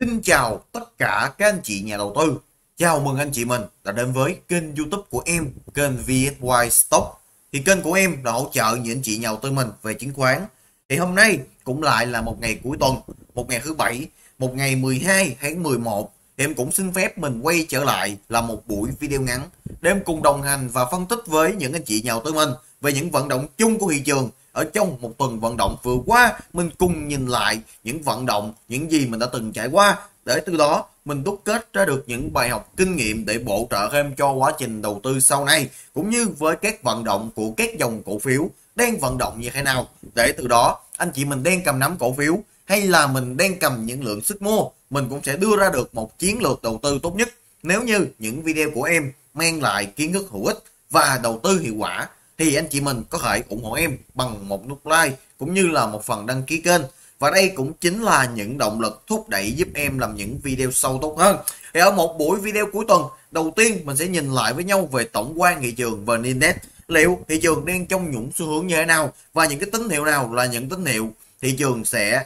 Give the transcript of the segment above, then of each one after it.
Xin chào tất cả các anh chị nhà đầu tư. Chào mừng anh chị mình đã đến với kênh YouTube của em, kênh VSY Stock. Thì kênh của em đã hỗ trợ những anh chị nhà đầu tư mình về chứng khoán. Thì hôm nay cũng lại là một ngày cuối tuần, một ngày thứ Bảy, một ngày 12 tháng 11. Thì em cũng xin phép mình quay trở lại là một buổi video ngắn để em cùng đồng hành và phân tích với những anh chị nhà đầu tư mình về những vận động chung của thị trường. Ở trong một tuần vận động vừa qua, mình cùng nhìn lại những vận động, những gì mình đã từng trải qua, để từ đó mình đúc kết ra được những bài học kinh nghiệm để bổ trợ thêm cho quá trình đầu tư sau này, cũng như với các vận động của các dòng cổ phiếu đang vận động như thế nào, để từ đó anh chị mình đang cầm nắm cổ phiếu hay là mình đang cầm những lượng sức mua, mình cũng sẽ đưa ra được một chiến lược đầu tư tốt nhất. Nếu như những video của em mang lại kiến thức hữu ích và đầu tư hiệu quả thì anh chị mình có thể ủng hộ em bằng một nút like cũng như là một phần đăng ký kênh. Và đây cũng chính là những động lực thúc đẩy giúp em làm những video sâu tốt hơn. Thì ở một buổi video cuối tuần, đầu tiên mình sẽ nhìn lại với nhau về tổng quan thị trường VN Index. Liệu thị trường đang trong những xu hướng như thế nào và những cái tín hiệu nào là những tín hiệu thị trường sẽ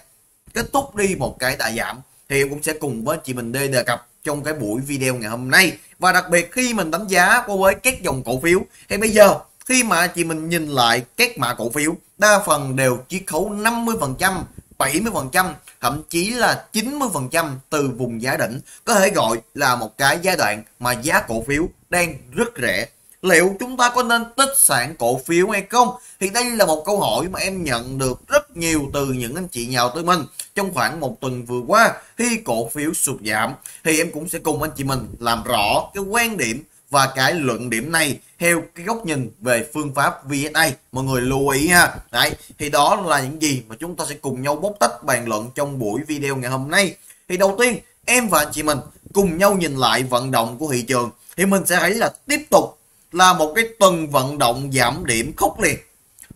kết thúc đi một cái đà giảm. Thì em cũng sẽ cùng với chị mình đề cập trong cái buổi video ngày hôm nay. Và đặc biệt khi mình đánh giá qua với các dòng cổ phiếu thì bây giờ khi mà chị mình nhìn lại các mã cổ phiếu, đa phần đều chiết khấu 50%, 70%, thậm chí là 90% từ vùng giá đỉnh. Có thể gọi là một cái giai đoạn mà giá cổ phiếu đang rất rẻ. Liệu chúng ta có nên tích sản cổ phiếu hay không? Thì đây là một câu hỏi mà em nhận được rất nhiều từ những anh chị nhà đầu tư mình. Trong khoảng một tuần vừa qua, khi cổ phiếu sụt giảm, thì em cũng sẽ cùng anh chị mình làm rõ cái quan điểm và cái luận điểm này theo cái góc nhìn về phương pháp VSA. Mọi người lưu ý ha. Đấy, thì đó là những gì mà chúng ta sẽ cùng nhau bóc tách bàn luận trong buổi video ngày hôm nay. Thì đầu tiên em và anh chị mình cùng nhau nhìn lại vận động của thị trường, thì mình sẽ thấy là tiếp tục là một cái tuần vận động giảm điểm khốc liệt,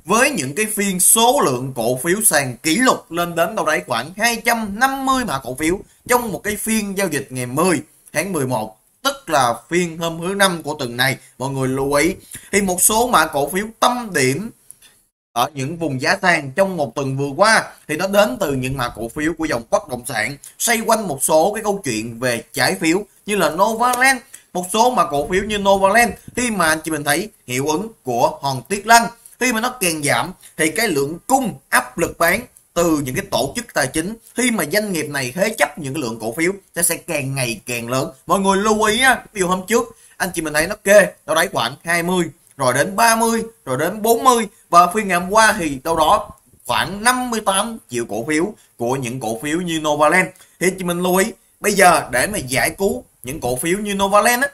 với những cái phiên số lượng cổ phiếu sàn kỷ lục lên đến đâu đấy khoảng 250 mã cổ phiếu trong một cái phiên giao dịch ngày 10 tháng 11, tức là phiên hôm thứ Năm của tuần này. Mọi người lưu ý thì một số mã cổ phiếu tâm điểm ở những vùng giá sàn trong một tuần vừa qua thì nó đến từ những mã cổ phiếu của dòng bất động sản, xoay quanh một số cái câu chuyện về trái phiếu như là Novaland. Một số mã cổ phiếu như Novaland, khi mà anh chị mình thấy hiệu ứng của hòn Tuyết Lăng, khi mà nó càng giảm thì cái lượng cung áp lực bán từ những cái tổ chức tài chính, khi mà doanh nghiệp này thế chấp những cái lượng cổ phiếu nó sẽ càng ngày càng lớn. Mọi người lưu ý á, ví dụ hôm trước anh chị mình thấy nó kê đâu đấy khoảng 20, rồi đến 30, rồi đến 40, và phiên ngày hôm qua thì đâu đó khoảng 58 triệu cổ phiếu của những cổ phiếu như Novaland. Thì chị mình lưu ý bây giờ để mà giải cứu những cổ phiếu như Novaland á,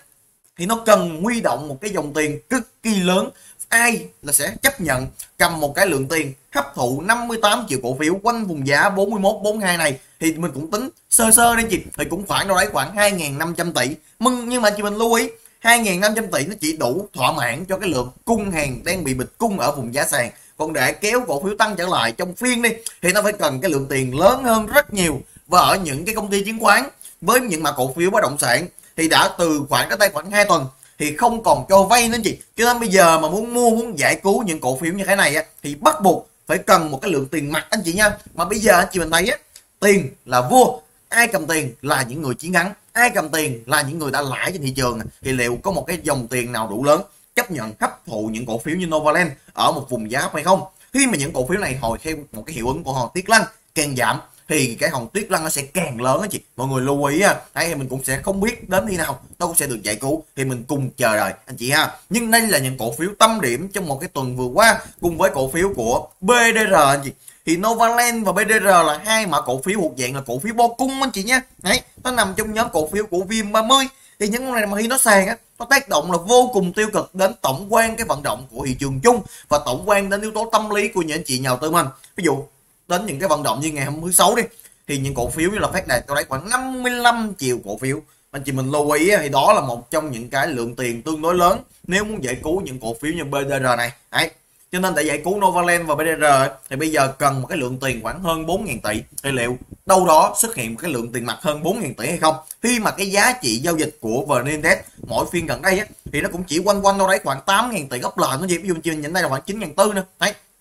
thì nó cần huy động một cái dòng tiền cực kỳ lớn. Ai là sẽ chấp nhận cầm một cái lượng tiền hấp thụ 58 triệu cổ phiếu quanh vùng giá 41-42 này? Thì mình cũng tính sơ sơ đây chị, thì cũng khoảng đâu đấy khoảng 2.500 tỷ. Nhưng mà chị mình lưu ý 2.500 tỷ nó chỉ đủ thỏa mãn cho cái lượng cung hàng đang bị bịch cung ở vùng giá sàn. Còn để kéo cổ phiếu tăng trở lại trong phiên đi thì nó phải cần cái lượng tiền lớn hơn rất nhiều. Và ở những cái công ty chứng khoán với những mã cổ phiếu bất động sản thì đã từ khoảng cái tay khoảng 2 tuần thì không còn cho vay nữa chị. Cho nên bây giờ mà muốn mua, muốn giải cứu những cổ phiếu như thế này á, thì bắt buộc phải cần một cái lượng tiền mặt anh chị nha. Mà bây giờ anh chị mình thấy á, tiền là vua, ai cầm tiền là những người chiến thắng, ai cầm tiền là những người đã lãi trên thị trường. Thì liệu có một cái dòng tiền nào đủ lớn chấp nhận hấp thụ những cổ phiếu như Novaland ở một vùng giá hay không? Khi mà những cổ phiếu này hồi theo một cái hiệu ứng của hòn Tuyết Lăng càng giảm thì cái hòn Tuyết Lăng nó sẽ càng lớn á chị. Mọi người lưu ý ha. Đấy, mình cũng sẽ không biết đến khi nào nó cũng sẽ được giải cứu, thì mình cùng chờ đợi anh chị ha. Nhưng đây là những cổ phiếu tâm điểm trong một cái tuần vừa qua, cùng với cổ phiếu của BDR anh chị. Thì Novaland và BDR là hai mã cổ phiếu thuộc dạng là cổ phiếu bo cung anh chị nhé. Đấy, nó nằm trong nhóm cổ phiếu của VIM30. Thì những con này mà khi nó sàn á, nó tác động là vô cùng tiêu cực đến tổng quan cái vận động của thị trường chung, và tổng quan đến yếu tố tâm lý của những anh chị nhà đầu tư mình. Ví dụ đến những cái vận động như ngày hôm thứ Sáu đi, thì những cổ phiếu như là Phát Đạt đâu đấy khoảng 55 triệu cổ phiếu. Anh chị mình lưu ý thì đó là một trong những cái lượng tiền tương đối lớn nếu muốn giải cứu những cổ phiếu như BDR này. Đấy, cho nên để giải cứu Novaland và BDR thì bây giờ cần một cái lượng tiền khoảng hơn 4.000 tỷ. Thì liệu đâu đó xuất hiện một cái lượng tiền mặt hơn 4.000 tỷ hay không? Khi mà cái giá trị giao dịch của VN Index mỗi phiên gần đây á, thì nó cũng chỉ quanh quanh đâu đấy khoảng 8.000 tỷ gấp lợn. Ví dụ như nhìn đây là khoảng 9.400 nữa,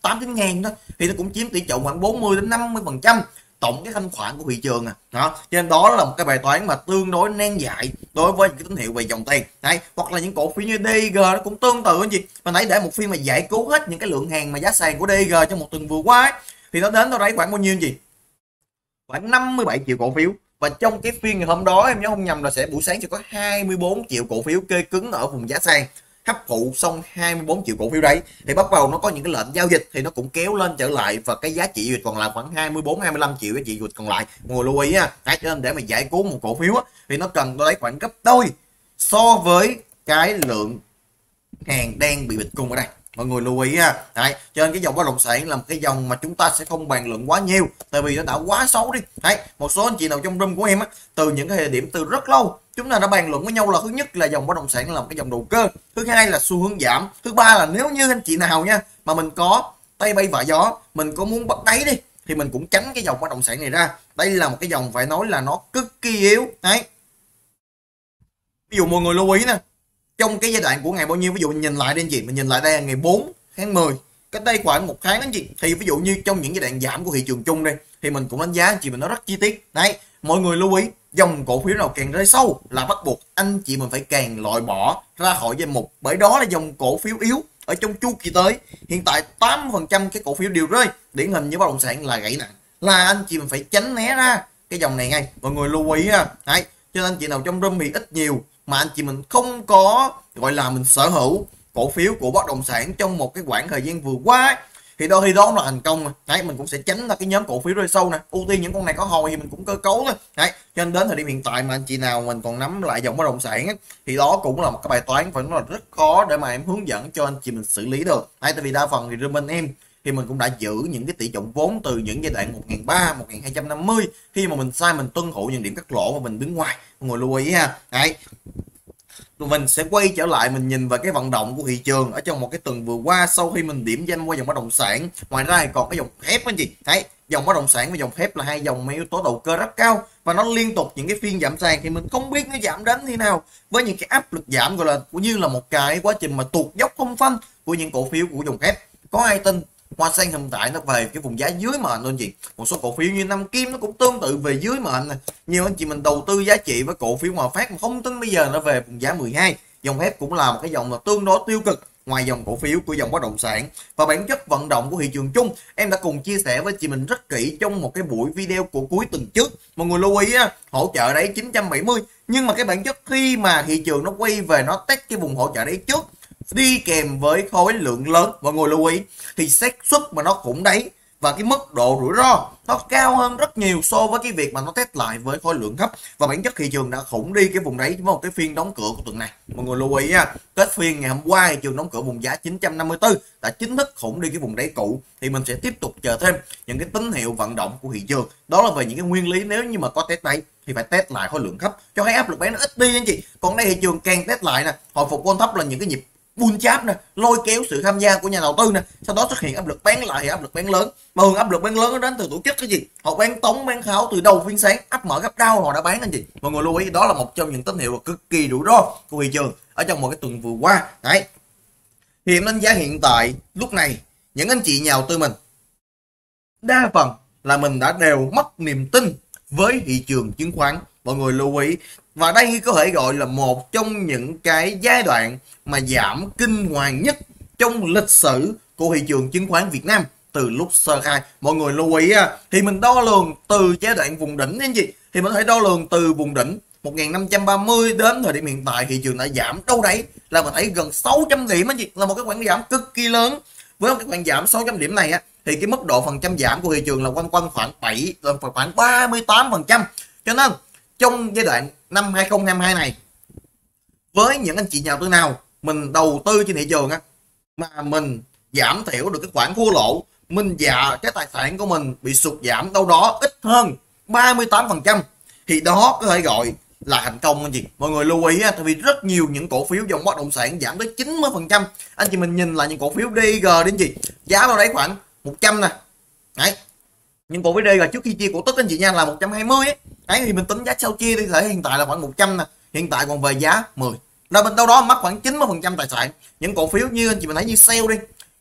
8-9 ngàn đó, thì nó cũng chiếm tỷ trọng khoảng 40-50%. tổng cái thanh khoản của thị trường à. Đó, cho nên đó là một cái bài toán mà tương đối nan giải đối với những cái tín hiệu về dòng tiền. Đấy, hoặc là những cổ phiếu như DG nó cũng tương tự anh chị. Mà nãy để một phiên mà giải cứu hết những cái lượng hàng mà giá sàn của DG trong một tuần vừa qua ấy, thì nó đến nó đáy khoảng bao nhiêu gì? Khoảng 57 triệu cổ phiếu. Và trong cái phiên ngày hôm đó em nhớ không nhầm là sẽ buổi sáng sẽ có 24 triệu cổ phiếu kê cứng ở vùng giá sàn, hấp thụ xong 24 triệu cổ phiếu đấy thì bắt đầu nó có những cái lệnh giao dịch thì nó cũng kéo lên trở lại, và cái giá trị giao dịch còn là khoảng 24-25 triệu giá trị giao dịch còn lại. Mọi người lưu ý ha. Đấy, cho nên để mà giải cứu một cổ phiếu á, thì nó cần tới khoảng gấp đôi so với cái lượng hàng đang bị bịt cung ở đây. Mọi người lưu ý ha. Đấy, cho nên cái dòng bất động sản là một cái dòng mà chúng ta sẽ không bàn luận quá nhiều, tại vì nó đã quá xấu đi. Đấy, một số anh chị nào trong room của em á, từ những cái thời điểm từ rất lâu chúng ta đã bàn luận với nhau là thứ nhất là dòng bất động sản là một cái dòng đầu cơ, thứ hai là xu hướng giảm, thứ ba là nếu như anh chị nào nha mà mình có tay bay vạ gió, mình có muốn bắt đáy đi thì mình cũng tránh cái dòng bất động sản này ra. Đây là một cái dòng phải nói là nó cực kỳ yếu. Đấy, ví dụ mọi người lưu ý nè, trong cái giai đoạn của ngày bao nhiêu, ví dụ mình nhìn lại đây anh chị, mình nhìn lại đây là ngày 4 tháng 10, cách đây khoảng một tháng anh chị, thì ví dụ như trong những giai đoạn giảm của thị trường chung đây thì mình cũng đánh giá anh chị mình nó rất chi tiết. Đấy, mọi người lưu ý dòng cổ phiếu nào càng rơi sâu là bắt buộc anh chị mình phải càng loại bỏ ra khỏi danh mục, bởi đó là dòng cổ phiếu yếu ở trong chu kỳ tới. Hiện tại 8% cái cổ phiếu đều rơi, điển hình như bất động sản là gãy nặng, là anh chị mình phải tránh né ra cái dòng này ngay. Mọi người lưu ý ha. Đấy, cho nên anh chị nào trong room thì ít nhiều mà anh chị mình không có gọi là mình sở hữu cổ phiếu của bất động sản trong một cái khoảng thời gian vừa qua thì đôi khi đó là thành công. Đấy, mình cũng sẽ tránh là cái nhóm cổ phiếu rơi sâu nè, ưu tiên những con này có hồi thì mình cũng cơ cấu thôi. Đấy, cho nên đến thời điểm hiện tại mà anh chị nào mình còn nắm lại dòng bất động sản ấy, thì đó cũng là một cái bài toán phải nói là rất khó để mà em hướng dẫn cho anh chị mình xử lý được. Đấy, tại vì đa phần thì riêng bên em thì mình cũng đã giữ những cái tỷ trọng vốn từ những giai đoạn 1.300, 1.250 khi mà mình sai mình tuân thủ những điểm cắt lỗ mà mình đứng ngoài. Mọi người lưu ý ha. Đấy, mình sẽ quay trở lại mình nhìn về cái vận động của thị trường ở trong một cái tuần vừa qua sau khi mình điểm danh qua dòng bất động sản. Ngoài ra thì còn cái dòng thép anh chị. Đấy, dòng bất động sản và dòng thép là hai dòng mấy yếu tố đầu cơ rất cao, và nó liên tục những cái phiên giảm sàn thì mình không biết nó giảm đến thế nào, với những cái áp lực giảm gọi là cũng như là một cái quá trình mà tuột dốc không phanh của những cổ phiếu của dòng thép. Có ai tin Hoa Sen hiện tại nó về cái vùng giá dưới mệnh luôn chị. Một số cổ phiếu như Nam Kim nó cũng tương tự về dưới mệnh này. Nhiều anh chị mình đầu tư giá trị với cổ phiếu Hòa Phát mà không tin bây giờ nó về vùng giá 12. Dòng thép cũng là một cái dòng là tương đối tiêu cực ngoài dòng cổ phiếu của dòng bất động sản. Và bản chất vận động của thị trường chung em đã cùng chia sẻ với chị mình rất kỹ trong một cái buổi video của cuối tuần trước. Mọi người lưu ý á, hỗ trợ đáy 970, nhưng mà cái bản chất khi mà thị trường nó quay về nó test cái vùng hỗ trợ đáy trước đi kèm với khối lượng lớn, mọi người lưu ý, thì xác suất mà nó cũng đấy và cái mức độ rủi ro nó cao hơn rất nhiều so với cái việc mà nó test lại với khối lượng thấp. Và bản chất thị trường đã khủng đi cái vùng đấy với một cái phiên đóng cửa của tuần này. Mọi người lưu ý ha. Kết phiên ngày hôm qua thị trường đóng cửa vùng giá 954 đã chính thức khủng đi cái vùng đáy cũ, thì mình sẽ tiếp tục chờ thêm những cái tín hiệu vận động của thị trường. Đó là về những cái nguyên lý nếu như mà có test đáy thì phải test lại khối lượng thấp cho thấy áp lực bán nó ít đi anh chị. Còn đây thị trường càng test lại nè, hồi phục vol thấp là những cái nhịp bull chap nè, lôi kéo sự tham gia của nhà đầu tư nè, sau đó xuất hiện áp lực bán lại, áp lực bán lớn. Mà thường áp lực bán lớn nó đến từ tổ chức cái gì, họ bán tống bán tháo từ đầu phiên sáng, áp mở gấp đau họ đã bán anh chị. Mọi người lưu ý đó là một trong những tín hiệu cực kỳ rủi ro của thị trường ở trong một cái tuần vừa qua. Đấy, thì em đánh giá hiện tại lúc này những anh chị nhà đầu tư mình đa phần là mình đã đều mất niềm tin với thị trường chứng khoán. Mọi người lưu ý, và đây có thể gọi là một trong những cái giai đoạn mà giảm kinh hoàng nhất trong lịch sử của thị trường chứng khoán Việt Nam từ lúc sơ khai. Mọi người lưu ý thì mình đo lường từ giai đoạn vùng đỉnh anh chị, thì mình có thể đo lường từ vùng đỉnh 1530 đến thời điểm hiện tại thị trường đã giảm đâu đấy là mình thấy gần 600 điểm anh chị, là một cái khoảng giảm cực kỳ lớn. Với một cái khoảng giảm 600 điểm này thì cái mức độ phần trăm giảm của thị trường là quanh quanh khoảng 38%. Cho nên trong giai đoạn năm 2022 này, với những anh chị nhà đầu tư nào mình đầu tư trên thị trường mà mình giảm thiểu được cái khoản thua lỗ, mình cái tài sản của mình bị sụt giảm đâu đó ít hơn 38% thì đó có thể gọi là thành công anh chị. Mọi người lưu ý tại vì rất nhiều những cổ phiếu dòng bất động sản giảm tới 90%. Anh chị mình nhìn lại những cổ phiếu DG đến gì, giá đâu đấy khoảng 100 nè. Đấy, những cổ phiếu DG trước khi chia cổ tức anh chị nha là 120 ấy. Đấy, thì mình tính giá sau chia đi, thể hiện tại là khoảng 100 nè, hiện tại còn về giá 10 là mình đâu đó mất khoảng 90% tài sản. Những cổ phiếu như anh chị mình thấy như sale đi,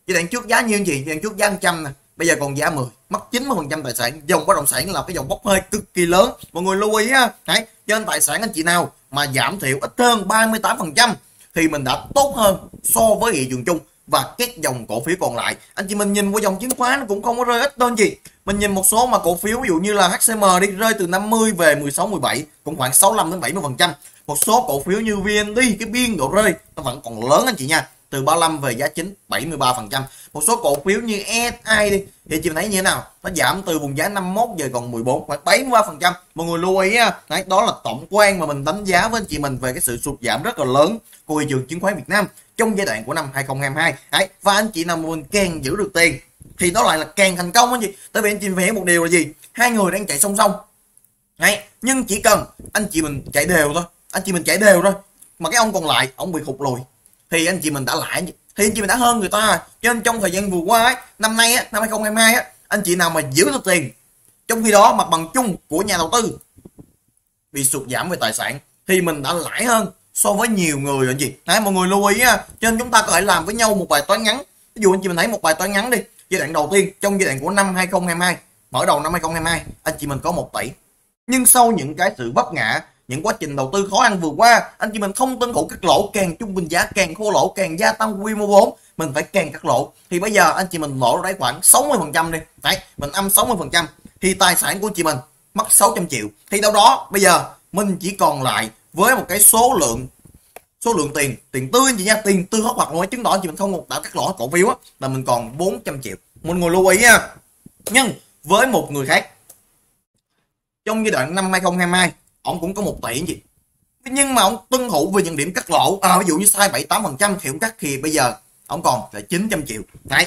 giai đoạn trước giá như anh chị, giai đoạn trước giá 100 nè, bây giờ còn giá 10, mất 90% tài sản. Dòng bất động sản là cái dòng bốc hơi cực kỳ lớn, mọi người lưu ý ha. Đấy, trên tài sản anh chị nào mà giảm thiểu ít hơn 38% thì mình đã tốt hơn so với thị trường chung. Và các dòng cổ phiếu còn lại, anh chị mình nhìn qua dòng chứng khoán nó cũng không có rơi ít đâu anh chị. Mình nhìn một số mà cổ phiếu ví dụ như là HCM đi, rơi từ 50 về 16-17, cũng khoảng 65 đến 70%. Một số cổ phiếu như VND, cái biên độ rơi nó vẫn còn lớn anh chị nha, từ 35 về giá chính 73%. Một số cổ phiếu như SI đi thì chị thấy như thế nào, nó giảm từ vùng giá 51 giờ còn 14, khoảng 73%. Mọi người lưu ý ha. Đấy, đó là tổng quan mà mình đánh giá với anh chị mình về cái sự sụt giảm rất là lớn của thị trường chứng khoán Việt Nam trong giai đoạn của năm 2022. Đấy, và anh chị nào mà mình càng giữ được tiền thì nó lại là càng thành công anh chị. Tại vì anh chị phải hiểu một điều là gì, hai người đang chạy song song. Đấy, nhưng chỉ cần anh chị mình chạy đều thôi, anh chị mình chạy đều thôi mà cái ông còn lại ông bị hụt lùi thì anh chị mình đã lãi, thì anh chị mình đã hơn người ta rồi. Cho nên trong thời gian vừa qua ấy, năm nay á, năm 2022 á, anh chị nào mà giữ được tiền trong khi đó mặt bằng chung của nhà đầu tư bị sụt giảm về tài sản thì mình đã lãi hơn so với nhiều người rồi anh chị. Đấy, mọi người lưu ý ha. Cho nên chúng ta có thể làm với nhau một bài toán ngắn. Ví dụ anh chị mình thấy một bài toán ngắn đi, giai đoạn đầu tiên trong giai đoạn của năm 2022, mở đầu năm 2022 anh chị mình có 1 tỷ, nhưng sau những cái sự vấp ngã, những quá trình đầu tư khó ăn vừa qua, anh chị mình không tuân thủ cắt lỗ, càng trung bình giá càng khô lỗ, càng gia tăng quy mô vốn mình phải càng cắt lỗ. Thì bây giờ anh chị mình lỗ đấy khoảng 60% đi, đấy mình âm 60% thì tài sản của chị mình mất 600 triệu. Thì đâu đó bây giờ mình chỉ còn lại với một cái số lượng tiền tươi anh chị nha, tiền tươi hốt hoặc nói chứng tỏ chị mình không đã cắt lỗ cổ phiếu á, là mình còn 400 triệu. Mọi người lưu ý nha. Nhưng với một người khác trong giai đoạn năm 2022 ông cũng có 1 tỷ gì, nhưng mà ông tuân thủ về những điểm cắt lỗ, ví dụ như sai 7-8% thì ông cắt, thì bây giờ ông còn là 900 triệu. Đấy,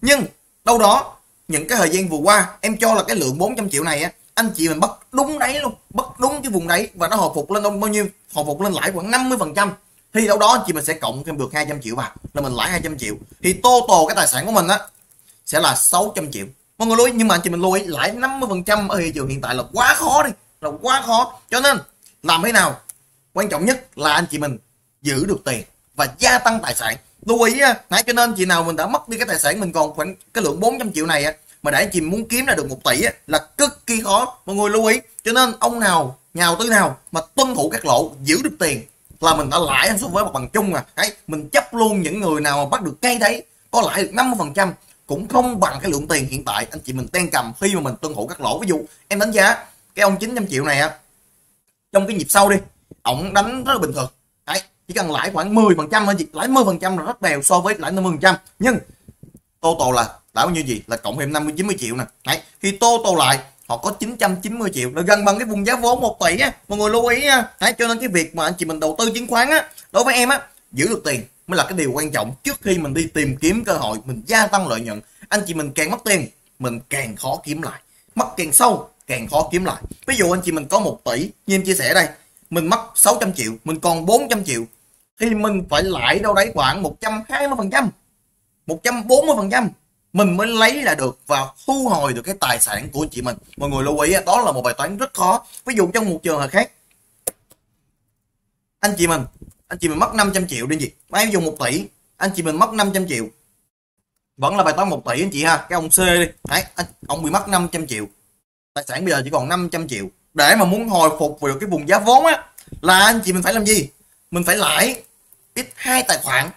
nhưng đâu đó những cái thời gian vừa qua em cho là cái lượng 400 triệu này á, anh chị mình bắt đúng đấy luôn, bắt đúng cái vùng đấy và nó hồi phục lên bao nhiêu, hồi phục lên lãi khoảng 50%. Thì đâu đó anh chị mình sẽ cộng thêm được 200 triệu vào là mình lãi 200 triệu, thì total cái tài sản của mình á sẽ là 600 triệu. Mọi người lưu ý, nhưng mà anh chị mình lưu ý lãi 50% ở thị trường hiện tại là quá khó đi, là quá khó. Cho nên làm thế nào quan trọng nhất là anh chị mình giữ được tiền và gia tăng tài sản, lưu ý á. Nãy cho nên chị nào mình đã mất đi cái tài sản, mình còn khoảng cái lượng 400 triệu này á, mà để anh chị muốn kiếm ra được 1 tỷ á, là cực kỳ khó, mọi người lưu ý. Cho nên ông nào, nhà đầu tư nào mà tuân thủ các lộ, giữ được tiền là mình đã lãi hơn so với mặt bằng chung à. Đấy, mình chấp luôn những người nào mà bắt được cây đấy có lãi được 50% cũng không bằng cái lượng tiền hiện tại anh chị mình đang cầm khi mà mình tuân thủ các lỗ. Ví dụ em đánh giá cái ông 900 triệu này á, trong cái nhịp sau đi, ổng đánh rất là bình thường. Đấy, chỉ cần lãi khoảng 10% thôi chị, lãi 10% là rất bèo so với lãi 50%. Nhưng total là đã bao nhiêu gì, là cộng thêm 50-90 triệu nè. Đấy, thì total lại họ có 990 triệu, nó gần bằng cái vùng giá vốn 1 tỷ á, mọi người lưu ý á. Đấy, cho nên cái việc mà anh chị mình đầu tư chứng khoán á, đối với em á, giữ được tiền mới là cái điều quan trọng trước khi mình đi tìm kiếm cơ hội mình gia tăng lợi nhuận. Anh chị mình càng mất tiền mình càng khó kiếm lại, mất càng sâu càng khó kiếm lại. Ví dụ anh chị mình có 1 tỷ như em chia sẻ đây, mình mất 600 triệu mình còn 400 triệu, thì mình phải lãi đâu đấy khoảng 120%, 140% mình mới lấy là được và thu hồi được cái tài sản của chị mình. Mọi người lưu ý đó là một bài toán rất khó. Ví dụ trong một trường hợp khác anh chị mình mất 500 triệu đi chị, mà em dùng 1 tỷ anh chị mình mất 500 triệu vẫn là bài toán 1 tỷ anh chị ha. Cái ông C đi, đấy, ông bị mất 500 triệu, tài sản bây giờ chỉ còn 500 triệu. Để mà muốn hồi phục về cái vùng giá vốn á, là anh chị mình phải làm gì? Mình phải lãi x2 tài khoản.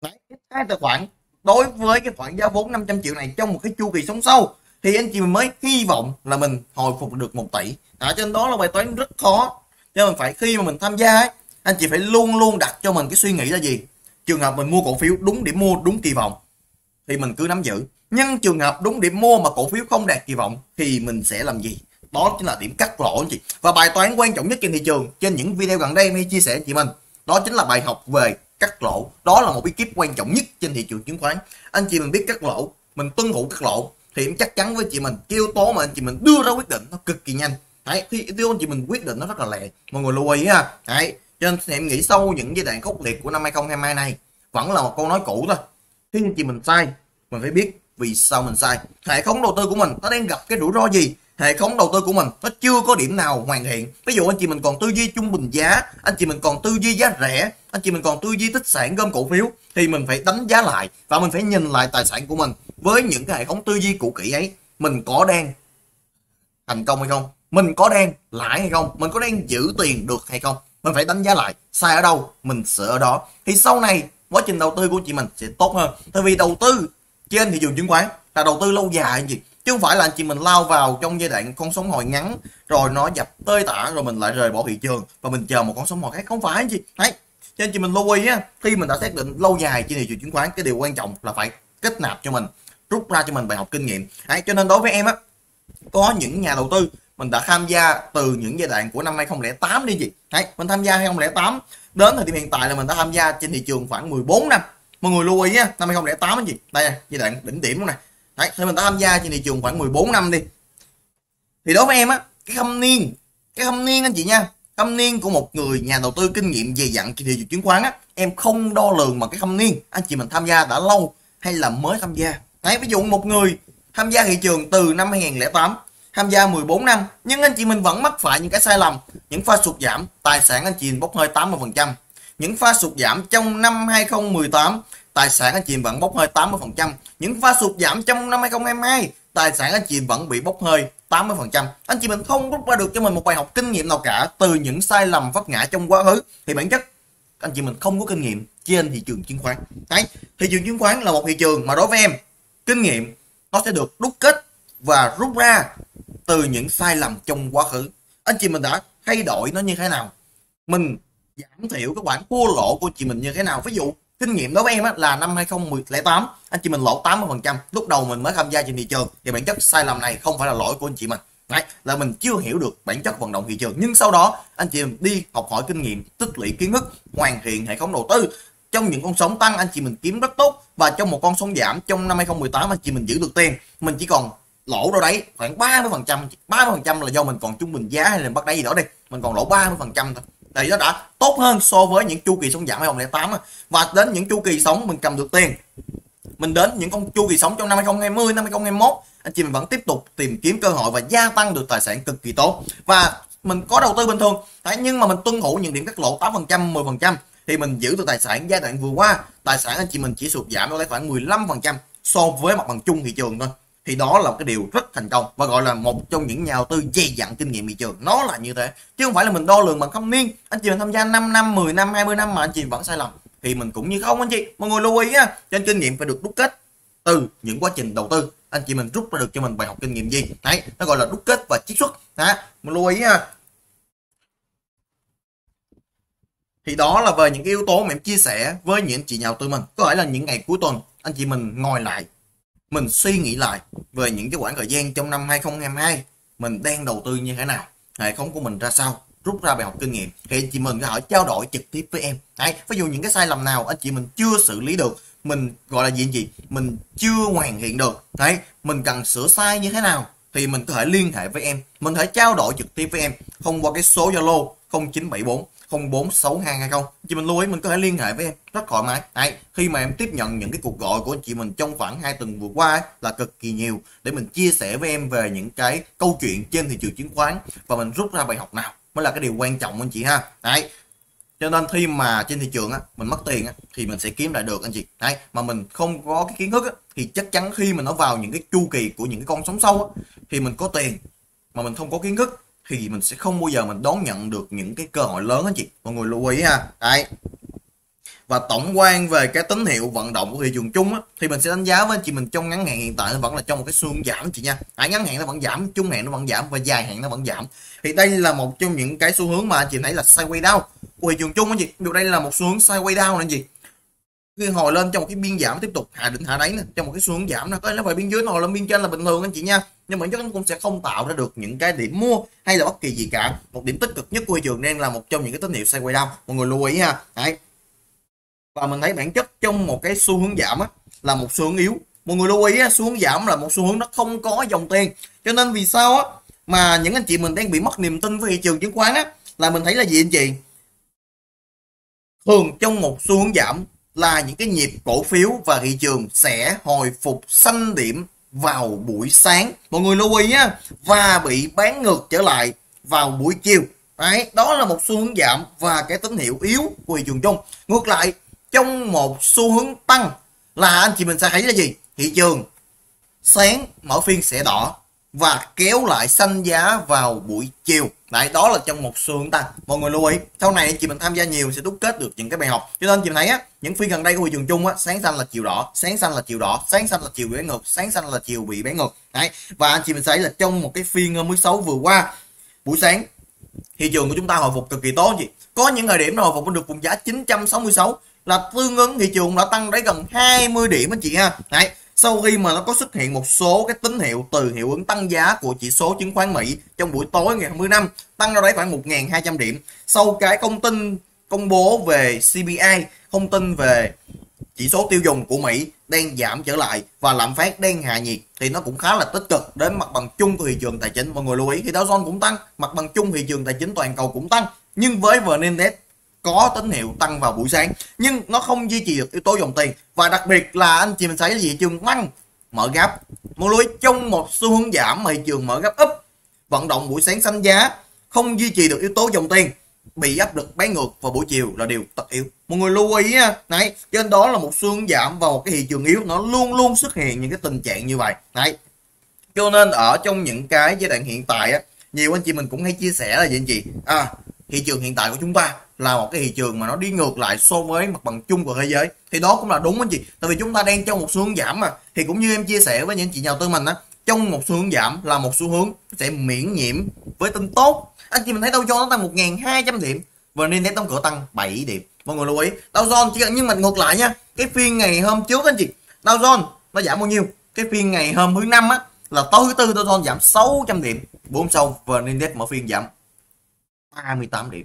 Lãi x2 tài khoản đối với cái khoản giá vốn 500 triệu này trong một cái chu kỳ sống sâu, thì anh chị mình mới hy vọng là mình hồi phục được 1 tỷ. Cho nên đó là bài toán rất khó. Cho nên phải, khi mà mình tham gia ấy, anh chị phải luôn luôn đặt cho mình cái suy nghĩ là gì? Trường hợp mình mua cổ phiếu đúng điểm mua, đúng kỳ vọng thì mình cứ nắm giữ. Nhưng trường hợp đúng điểm mua mà cổ phiếu không đạt kỳ vọng thì mình sẽ làm gì? Đó chính là điểm cắt lỗ anh chị. Và bài toán quan trọng nhất trên thị trường, trên những video gần đây em hay chia sẻ chị mình, đó chính là bài học về cắt lỗ. Đó là một bí kíp quan trọng nhất trên thị trường chứng khoán. Anh chị mình biết cắt lỗ, mình tuân thủ cắt lỗ thì em chắc chắn với chị mình, cái yếu tố mà anh chị mình đưa ra quyết định nó cực kỳ nhanh. Đấy, khi yếu tố anh chị mình quyết định nó rất là lẹ, mọi người lưu ý ha. Đấy, cho nên em nghĩ sau những giai đoạn khốc liệt của năm 2022 này vẫn là một câu nói cũ thôi, khi anh chị mình sai mình phải biết vì sao mình sai. Hệ thống đầu tư của mình nó đang gặp cái rủi ro gì, hệ thống đầu tư của mình nó chưa có điểm nào hoàn thiện. Ví dụ anh chị mình còn tư duy trung bình giá, anh chị mình còn tư duy giá rẻ, anh chị mình còn tư duy tích sản gom cổ phiếu, thì mình phải đánh giá lại và mình phải nhìn lại tài sản của mình với những cái hệ thống tư duy cũ kỹ ấy, mình có đang thành công hay không, mình có đang lãi hay không, mình có đang giữ tiền được hay không. Mình phải đánh giá lại, sai ở đâu mình sửa ở đó, thì sau này quá trình đầu tư của chị mình sẽ tốt hơn. Tại vì đầu tư trên thị trường chứng khoán là đầu tư lâu dài gì, chứ không phải là anh chị mình lao vào trong giai đoạn con sóng hồi ngắn rồi nó dập tơi tả rồi mình lại rời bỏ thị trường và mình chờ một con sóng hồi khác, không phải gì đấy. Cho nên chị mình lưu ý á, khi mình đã xác định lâu dài trên thị trường chứng khoán, cái điều quan trọng là phải kết nạp cho mình, rút ra cho mình bài học kinh nghiệm đấy. Cho nên đối với em á, có những nhà đầu tư mình đã tham gia từ những giai đoạn của năm 2008 đi chị đấy, mình tham gia 2008 đến thời điểm hiện tại là mình đã tham gia trên thị trường khoảng 14 năm. Mọi người lưu ý nhé, năm 2008 đó chị, đây là giai đoạn đỉnh điểm luôn này. Đấy, thì mình đã tham gia trên thị trường khoảng 14 năm đi. Thì đối với em á, cái thâm niên anh chị nha, thâm niên của một người nhà đầu tư kinh nghiệm dày dặn trên thị trường chứng khoán á, em không đo lường mà cái thâm niên anh chị mình tham gia đã lâu hay là mới tham gia. Đấy, ví dụ một người tham gia thị trường từ năm 2008, tham gia 14 năm, nhưng anh chị mình vẫn mắc phải những cái sai lầm, những pha sụt giảm, tài sản anh chị mình bốc hơi 80%. Những pha sụt giảm trong năm 2018, tài sản anh chị vẫn bốc hơi 80%. Những pha sụt giảm trong năm 2022, tài sản anh chị vẫn bị bốc hơi 80%. Anh chị mình không rút ra được cho mình một bài học kinh nghiệm nào cả từ những sai lầm vấp ngã trong quá khứ, thì bản chất anh chị mình không có kinh nghiệm trên thị trường chứng khoán. Đấy, thị trường chứng khoán là một thị trường mà đối với em, kinh nghiệm nó sẽ được đúc kết và rút ra từ những sai lầm trong quá khứ. Anh chị mình đã thay đổi nó như thế nào, mình giảm thiểu cái khoản thua lỗ của chị mình như thế nào. Ví dụ kinh nghiệm đối với em á, là năm 2008 anh chị mình lỗ 80% lúc đầu mình mới tham gia trên thị trường, thì bản chất sai lầm này không phải là lỗi của anh chị mình. Đấy, là mình chưa hiểu được bản chất vận động thị trường, nhưng sau đó anh chị mình đi học hỏi kinh nghiệm, tích lũy kiến thức, hoàn thiện hệ thống đầu tư. Trong những con sóng tăng anh chị mình kiếm rất tốt, và trong một con sóng giảm trong năm 2018 anh chị mình giữ được tiền. Mình chỉ còn lỗ đâu đấy khoảng 30% là do mình còn trung bình giá hay là bắt đáy gì đó đi, mình còn lỗ 30% thôi. Thì nó đã tốt hơn so với những chu kỳ sóng giảm 2008, và đến những chu kỳ sóng mình cầm được tiền. Mình đến những con chu kỳ sóng trong năm 2020, năm 2021, anh chị mình vẫn tiếp tục tìm kiếm cơ hội và gia tăng được tài sản cực kỳ tốt. Và mình có đầu tư bình thường, thế nhưng mà mình tuân thủ những điểm cắt lỗ 8%, 10% thì mình giữ được tài sản. Giai đoạn vừa qua, tài sản anh chị mình chỉ sụt giảm tới khoảng 15% so với mặt bằng chung thị trường thôi. Thì đó là một cái điều rất thành công và gọi là một trong những nhà đầu tư dày dặn kinh nghiệm thị trường. Nó là như thế, chứ không phải là mình đo lường bằng thâm niên. Anh chị mình tham gia 5 năm, 10 năm, 20 năm mà anh chị vẫn sai lầm thì mình cũng như không anh chị. Mọi người lưu ý á, trên kinh nghiệm phải được đúc kết từ những quá trình đầu tư. Anh chị mình rút ra được cho mình bài học kinh nghiệm gì? Đấy, nó gọi là đúc kết và chiết xuất. Đó, mình lưu ý ha. Thì đó là về những yếu tố mà em chia sẻ với những chị nhà đầu tư mình. Có thể là những ngày cuối tuần anh chị mình ngồi lại, mình suy nghĩ lại về những cái khoảng thời gian trong năm 2022 mình đang đầu tư như thế nào, hệ thống của mình ra sao, rút ra bài học kinh nghiệm. Thì chị mình có thể trao đổi trực tiếp với em. Đấy, ví dụ những cái sai lầm nào anh chị mình chưa xử lý được, mình gọi là gì, mình chưa hoàn thiện được. Đấy, mình cần sửa sai như thế nào thì mình có thể liên hệ với em, mình có thể trao đổi trực tiếp với em thông qua cái số Zalo 0974 046220. Chị mình lưu ý mình có thể liên hệ với em rất thoải mái. Đấy, khi mà em tiếp nhận những cái cuộc gọi của anh chị mình trong khoảng 2 tuần vừa qua ấy, là cực kỳ nhiều để mình chia sẻ với em về những cái câu chuyện trên thị trường chứng khoán và mình rút ra bài học nào mới là cái điều quan trọng anh chị ha. Đấy, cho nên khi mà trên thị trường á, mình mất tiền á, thì mình sẽ kiếm lại được anh chị. Đấy, mà mình không có cái kiến thức á, thì chắc chắn khi mình nó vào những cái chu kỳ của những cái con sóng sâu á, thì mình có tiền mà mình không có kiến thức thì mình sẽ không bao giờ mình đón nhận được những cái cơ hội lớn anh chị. Mọi người lưu ý ha. Đấy. Và tổng quan về cái tín hiệu vận động của thị trường chung á, thì mình sẽ đánh giá với anh chị mình trong ngắn hạn hiện tại nó vẫn là trong một cái xu hướng giảm chị nha. À, ngắn hạn nó vẫn giảm, trung hạn nó vẫn giảm và dài hạn nó vẫn giảm. Thì đây là một trong những cái xu hướng mà anh chị thấy là sideways down của thị trường chung anh chị. Điều đây là một xu hướng sideways down anh chị. Khi hồi lên trong một cái biên giảm tiếp tục hạ đỉnh hạ đáy nè, trong một cái xu hướng giảm nó có nó về biên dưới, nó hồi lên biên trên là bình thường anh chị nha. Nhưng mà chắc nó cũng sẽ không tạo ra được những cái điểm mua hay là bất kỳ gì cả. Một điểm tích cực nhất của thị trường đang là một trong những cái tín hiệu sideways down, mọi người lưu ý ha. Đấy. Và mình thấy bản chất trong một cái xu hướng giảm á, là một xu hướng yếu. Mọi người lưu ý á, xu hướng giảm là một xu hướng nó không có dòng tiền. Cho nên vì sao á mà những anh chị mình đang bị mất niềm tin với thị trường chứng khoán á, là mình thấy là gì anh chị? Thường trong một xu hướng giảm là những cái nhịp cổ phiếu và thị trường sẽ hồi phục xanh điểm vào buổi sáng, mọi người lưu ý á, và bị bán ngược trở lại vào buổi chiều. Đấy, đó là một xu hướng giảm và cái tín hiệu yếu của thị trường chung. Ngược lại, trong một xu hướng tăng là anh chị mình sẽ thấy là gì? Thị trường sáng mở phiên sẽ đỏ và kéo lại xanh giá vào buổi chiều. Đấy, đó là trong một xu hướng tăng. Mọi người lưu ý, sau này chị mình tham gia nhiều sẽ đúc kết được những cái bài học. Cho nên chị mình thấy á, những phiên gần đây của thị trường chung á, sáng xanh là chiều đỏ, sáng xanh là chiều đỏ, sáng xanh là chiều bị ngược, sáng xanh là chiều bị bán ngược. Đấy, và chị mình thấy là trong một cái phiên 16 vừa qua, buổi sáng thị trường của chúng ta hồi phục cực kỳ tốt chị. Có những thời điểm nó hồi phục được vùng giá 966 là tương ứng thị trường đã tăng đến gần 20 điểm anh chị ha. Đấy, sau khi mà nó có xuất hiện một số cái tín hiệu từ hiệu ứng tăng giá của chỉ số chứng khoán Mỹ trong buổi tối ngày 25, tăng ra đấy khoảng 1.200 điểm. Sau cái thông tin công bố về CPI, thông tin về chỉ số tiêu dùng của Mỹ đang giảm trở lại và lạm phát đang hạ nhiệt thì nó cũng khá là tích cực đến mặt bằng chung của thị trường tài chính. Mọi người lưu ý thì Dow Jones cũng tăng, mặt bằng chung thị trường tài chính toàn cầu cũng tăng, nhưng với VN Index có tín hiệu tăng vào buổi sáng nhưng nó không duy trì được yếu tố dòng tiền. Và đặc biệt là anh chị mình thấy là thị trường tăng mở gap, một lối trong một xu hướng giảm mà thị trường mở gap up, vận động buổi sáng xanh giá, không duy trì được yếu tố dòng tiền, bị áp lực bán ngược vào buổi chiều là điều tất yếu. Mọi người lưu ý ha. Đấy, trên đó là một xu hướng giảm vào cái thị trường yếu, nó luôn luôn xuất hiện những cái tình trạng như vậy. Đấy, cho nên ở trong những cái giai đoạn hiện tại á, nhiều anh chị mình cũng hay chia sẻ là gì anh chị, thị trường hiện tại của chúng ta là một cái thị trường mà nó đi ngược lại so với mặt bằng chung của thế giới, thì đó cũng là đúng anh chị. Tại vì chúng ta đang trong một xu hướng giảm mà, thì cũng như em chia sẻ với những chị nhà đầu tư mình á, trong một xu hướng giảm là một xu hướng sẽ miễn nhiễm với tin tốt. Anh chị mình thấy Dow Jones nó tăng 1.200 điểm và nên đến đóng cửa tăng 7 điểm. Mọi người lưu ý Dow Jones chỉ cần, nhưng mà ngược lại nha, cái phiên ngày hôm trước anh chị Dow Jones nó giảm bao nhiêu, cái phiên ngày hôm thứ năm á là tối thứ tư Dow Jones giảm 600 điểm, bốn sau VN Index mở phiên giảm 38 điểm.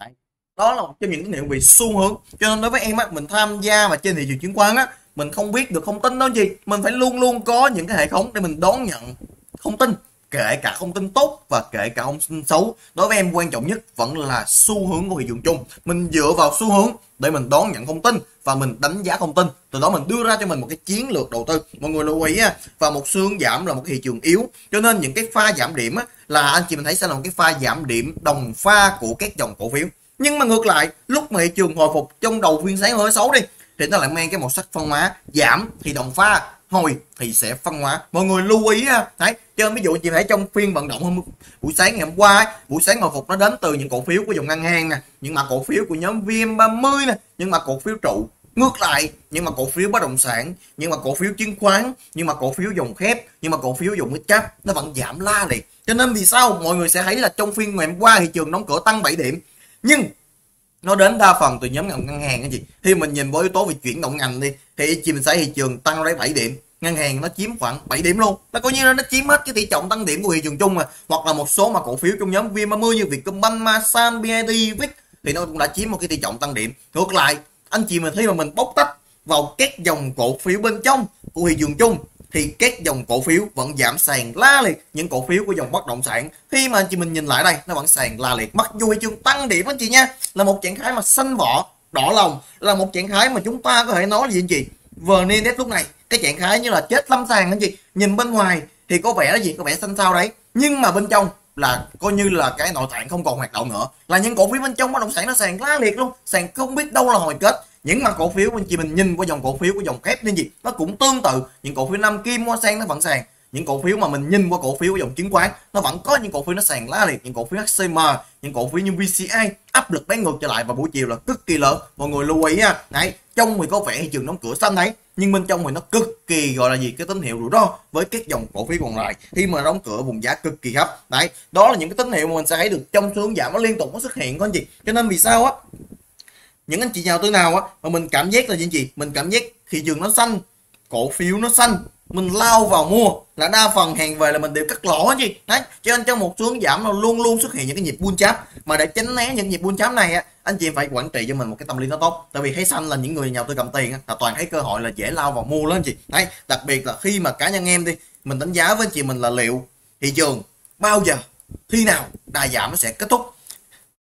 Đấy, đó là một trong những tín hiệu về xu hướng. Cho nên đối với em á, mình tham gia mà trên thị trường chứng khoán á, mình không biết được thông tin đó gì, mình phải luôn luôn có những cái hệ thống để mình đón nhận thông tin, kể cả thông tin tốt và kể cả thông tin xấu. Đối với em quan trọng nhất vẫn là xu hướng của thị trường chung, mình dựa vào xu hướng để mình đón nhận thông tin và mình đánh giá thông tin, từ đó mình đưa ra cho mình một cái chiến lược đầu tư. Mọi người lưu ý á, và một xu hướng giảm là một thị trường yếu, cho nên những cái pha giảm điểm á, là anh chị mình thấy sẽ là một cái pha giảm điểm đồng pha của các dòng cổ phiếu. Nhưng mà ngược lại, lúc mà thị trường hồi phục trong đầu phiên sáng hơi xấu đi thì nó lại mang cái màu sắc phân hóa, giảm thì đồng pha, hồi thì sẽ phân hóa. Mọi người lưu ý ha. Đấy, cho ví dụ anh chị thấy trong phiên vận động hôm buổi sáng ngày hôm qua ấy, buổi sáng hồi phục nó đến từ những cổ phiếu của dòng ngân hàng nè, những mã cổ phiếu của nhóm VIM30 nè, những mã cổ phiếu trụ. Ngược lại, nhưng mà cổ phiếu bất động sản, nhưng mà cổ phiếu chứng khoán, nhưng mà cổ phiếu dòng thép, nhưng mà cổ phiếu dòng mid cap nó vẫn giảm la liệt. Cho nên vì sao mọi người sẽ thấy là trong phiên ngày hôm qua thị trường đóng cửa tăng 7 điểm, nhưng nó đến đa phần từ nhóm ngân hàng anh chị. Khi mình nhìn với yếu tố về chuyển động ngành đi thì chị mình thấy thị trường tăng đến 7 điểm, ngân hàng nó chiếm khoảng 7 điểm luôn. Nó coi như là nó chiếm hết cái tỷ trọng tăng điểm của thị trường chung mà, hoặc là một số mà cổ phiếu trong nhóm VN30 như Vietcombank, Masan, BID, Vic thì nó cũng đã chiếm một cái tỷ trọng tăng điểm. Ngược lại, anh chị mình thấy mà mình bóc tách vào các dòng cổ phiếu bên trong của thị trường chung thì các dòng cổ phiếu vẫn giảm sàn la liệt. Những cổ phiếu của dòng bất động sản khi mà anh chị mình nhìn lại đây nó vẫn sàn la liệt, mặc dù thị trường tăng điểm anh chị nha, là một trạng thái mà xanh vỏ đỏ lòng, là một trạng thái mà chúng ta có thể nói là gì anh chị, VN Index lúc này cái trạng thái như là chết lâm sàng anh chị. Nhìn bên ngoài thì có vẻ là gì, có vẻ xanh sao đấy, nhưng mà bên trong là coi như là cái nội tạng không còn hoạt động nữa, là những cổ phiếu bên trong bất động sản nó sàn la liệt luôn, sàn không biết đâu là hồi kết. Những mà cổ phiếu anh chị mình nhìn qua dòng cổ phiếu của dòng thép nên gì nó cũng tương tự, những cổ phiếu Nam Kim, Hoa Sen nó vẫn sàn. Những cổ phiếu mà mình nhìn qua cổ phiếu của dòng chứng khoán nó vẫn có những cổ phiếu nó sàn la liệt, những cổ phiếu HCM, những cổ phiếu như VCI áp lực bán ngược trở lại vào buổi chiều là cực kỳ lớn. Mọi người lưu ý ha. Đấy, trong thì có vẻ thị trường đóng cửa xanh đấy, nhưng bên trong thì nó cực kỳ gọi là gì, cái tín hiệu rủi ro với các dòng cổ phiếu còn lại khi mà đóng cửa vùng giá cực kỳ thấp. Đấy, đó là những cái tín hiệu mà mình sẽ thấy được trong xu hướng giảm, nó liên tục nó xuất hiện con gì. Cho nên vì sao á, những anh chị nhà đầu tư nào á mà mình cảm giác là gì chị, mình cảm giác thị trường nó xanh, cổ phiếu nó xanh, mình lao vào mua là đa phần hàng về là mình đều cắt lỗ gì. Đấy, cho nên trong một xu hướng giảm nó luôn luôn xuất hiện những cái nhịp bull chap, mà để tránh né những nhịp bull chap này á, anh chị phải quản trị cho mình một cái tâm lý nó tốt. Tại vì thấy xanh là những người nhà đầu tư cầm tiền á, là toàn thấy cơ hội là dễ lao vào mua lên chị. Đấy, đặc biệt là khi mà cá nhân em đi, mình đánh giá với anh chị mình là liệu thị trường bao giờ, khi nào đà giảm nó sẽ kết thúc.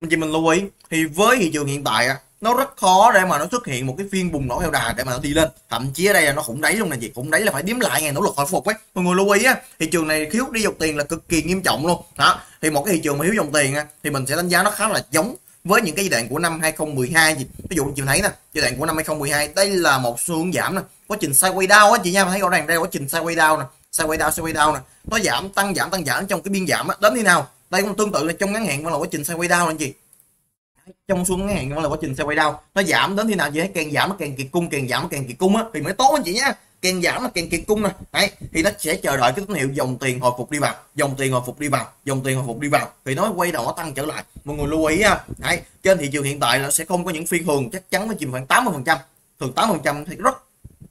Anh chị mình lưu ý thì với thị trường hiện tại á, nó rất khó để mà nó xuất hiện một cái phiên bùng nổ theo đà để mà nó đi lên, thậm chí ở đây là nó khủng đáy luôn này chị, khủng đáy là phải đếm lại ngày nỗ lực hồi phục ấy. Mọi người lưu ý á, thị trường này thiếu đi dòng tiền là cực kỳ nghiêm trọng luôn đó. Thì một cái thị trường mà thiếu dòng tiền á, thì mình sẽ đánh giá nó khá là giống với những cái giai đoạn của năm 2012 gì. Ví dụ chị thấy nè, giai đoạn của năm 2012 đây là một xu hướng giảm nè, quá trình sideways down á chị nha, thấy rõ ràng đây là quá trình sideways down nè, sideways down nè, nó giảm tăng giảm trong cái biên giảm đó. Đến khi nào đây cũng tương tự là trong ngắn hạn vẫn là quá trình sideways down anh chị, trong xuống ngắn hạn vẫn là quá trình sideways down, nó giảm đến khi nào gì hết, càng giảm càng kiệt cung, càng giảm càng kiệt cung á thì mới tốt anh chị nhá. Càng giảm là càng kiệt cung nè, đấy thì nó sẽ chờ đợi cái tín hiệu dòng tiền hồi phục đi vào, thì nó quay đầu nó tăng trở lại. Mọi người lưu ý ha, đấy trên thị trường hiện tại là sẽ không có những phiên thường, chắc chắn nó chìm khoảng 80%, thường 80% thì rất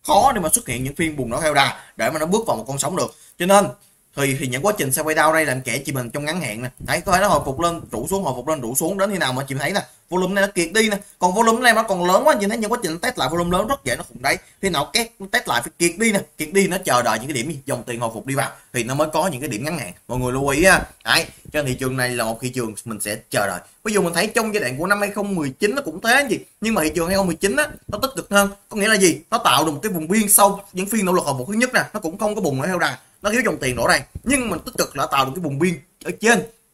khó để mà xuất hiện những phiên bùng nổ theo đà để mà nó bước vào một con sóng được. Cho nên thì những quá trình sideways down đây làm kẻ chìm mình trong ngắn hạn nè, đấy có thể nó hồi phục lên trụ xuống, hồi phục lên trụ xuống, đến khi nào mà chìm thấy nè volume này nó kiệt đi nè, còn volume này nó còn lớn quá, nhìn thấy những quá trình test lại volume lớn rất dễ nó khủng đấy, khi nào cái test lại phải kiệt đi nè, kiệt đi nó chờ đợi những cái điểm dòng tiền hồi phục đi vào thì nó mới có những cái điểm ngắn hạn. Mọi người lưu ý ha, đấy trên thị trường này là một thị trường mình sẽ chờ đợi. Ví dụ mình thấy trong giai đoạn của năm 2019 nó cũng thế gì, nhưng mà thị trường 2019 á nó tích cực hơn, có nghĩa là gì, nó tạo được một cái vùng biên sâu những phiên nỗ lực hồi phục thứ nhất nè, nó cũng không có bùng nữa theo đà, nó thiếu dòng tiền đổ đây, nhưng mình tích cực là tạo được cái vùng biên ở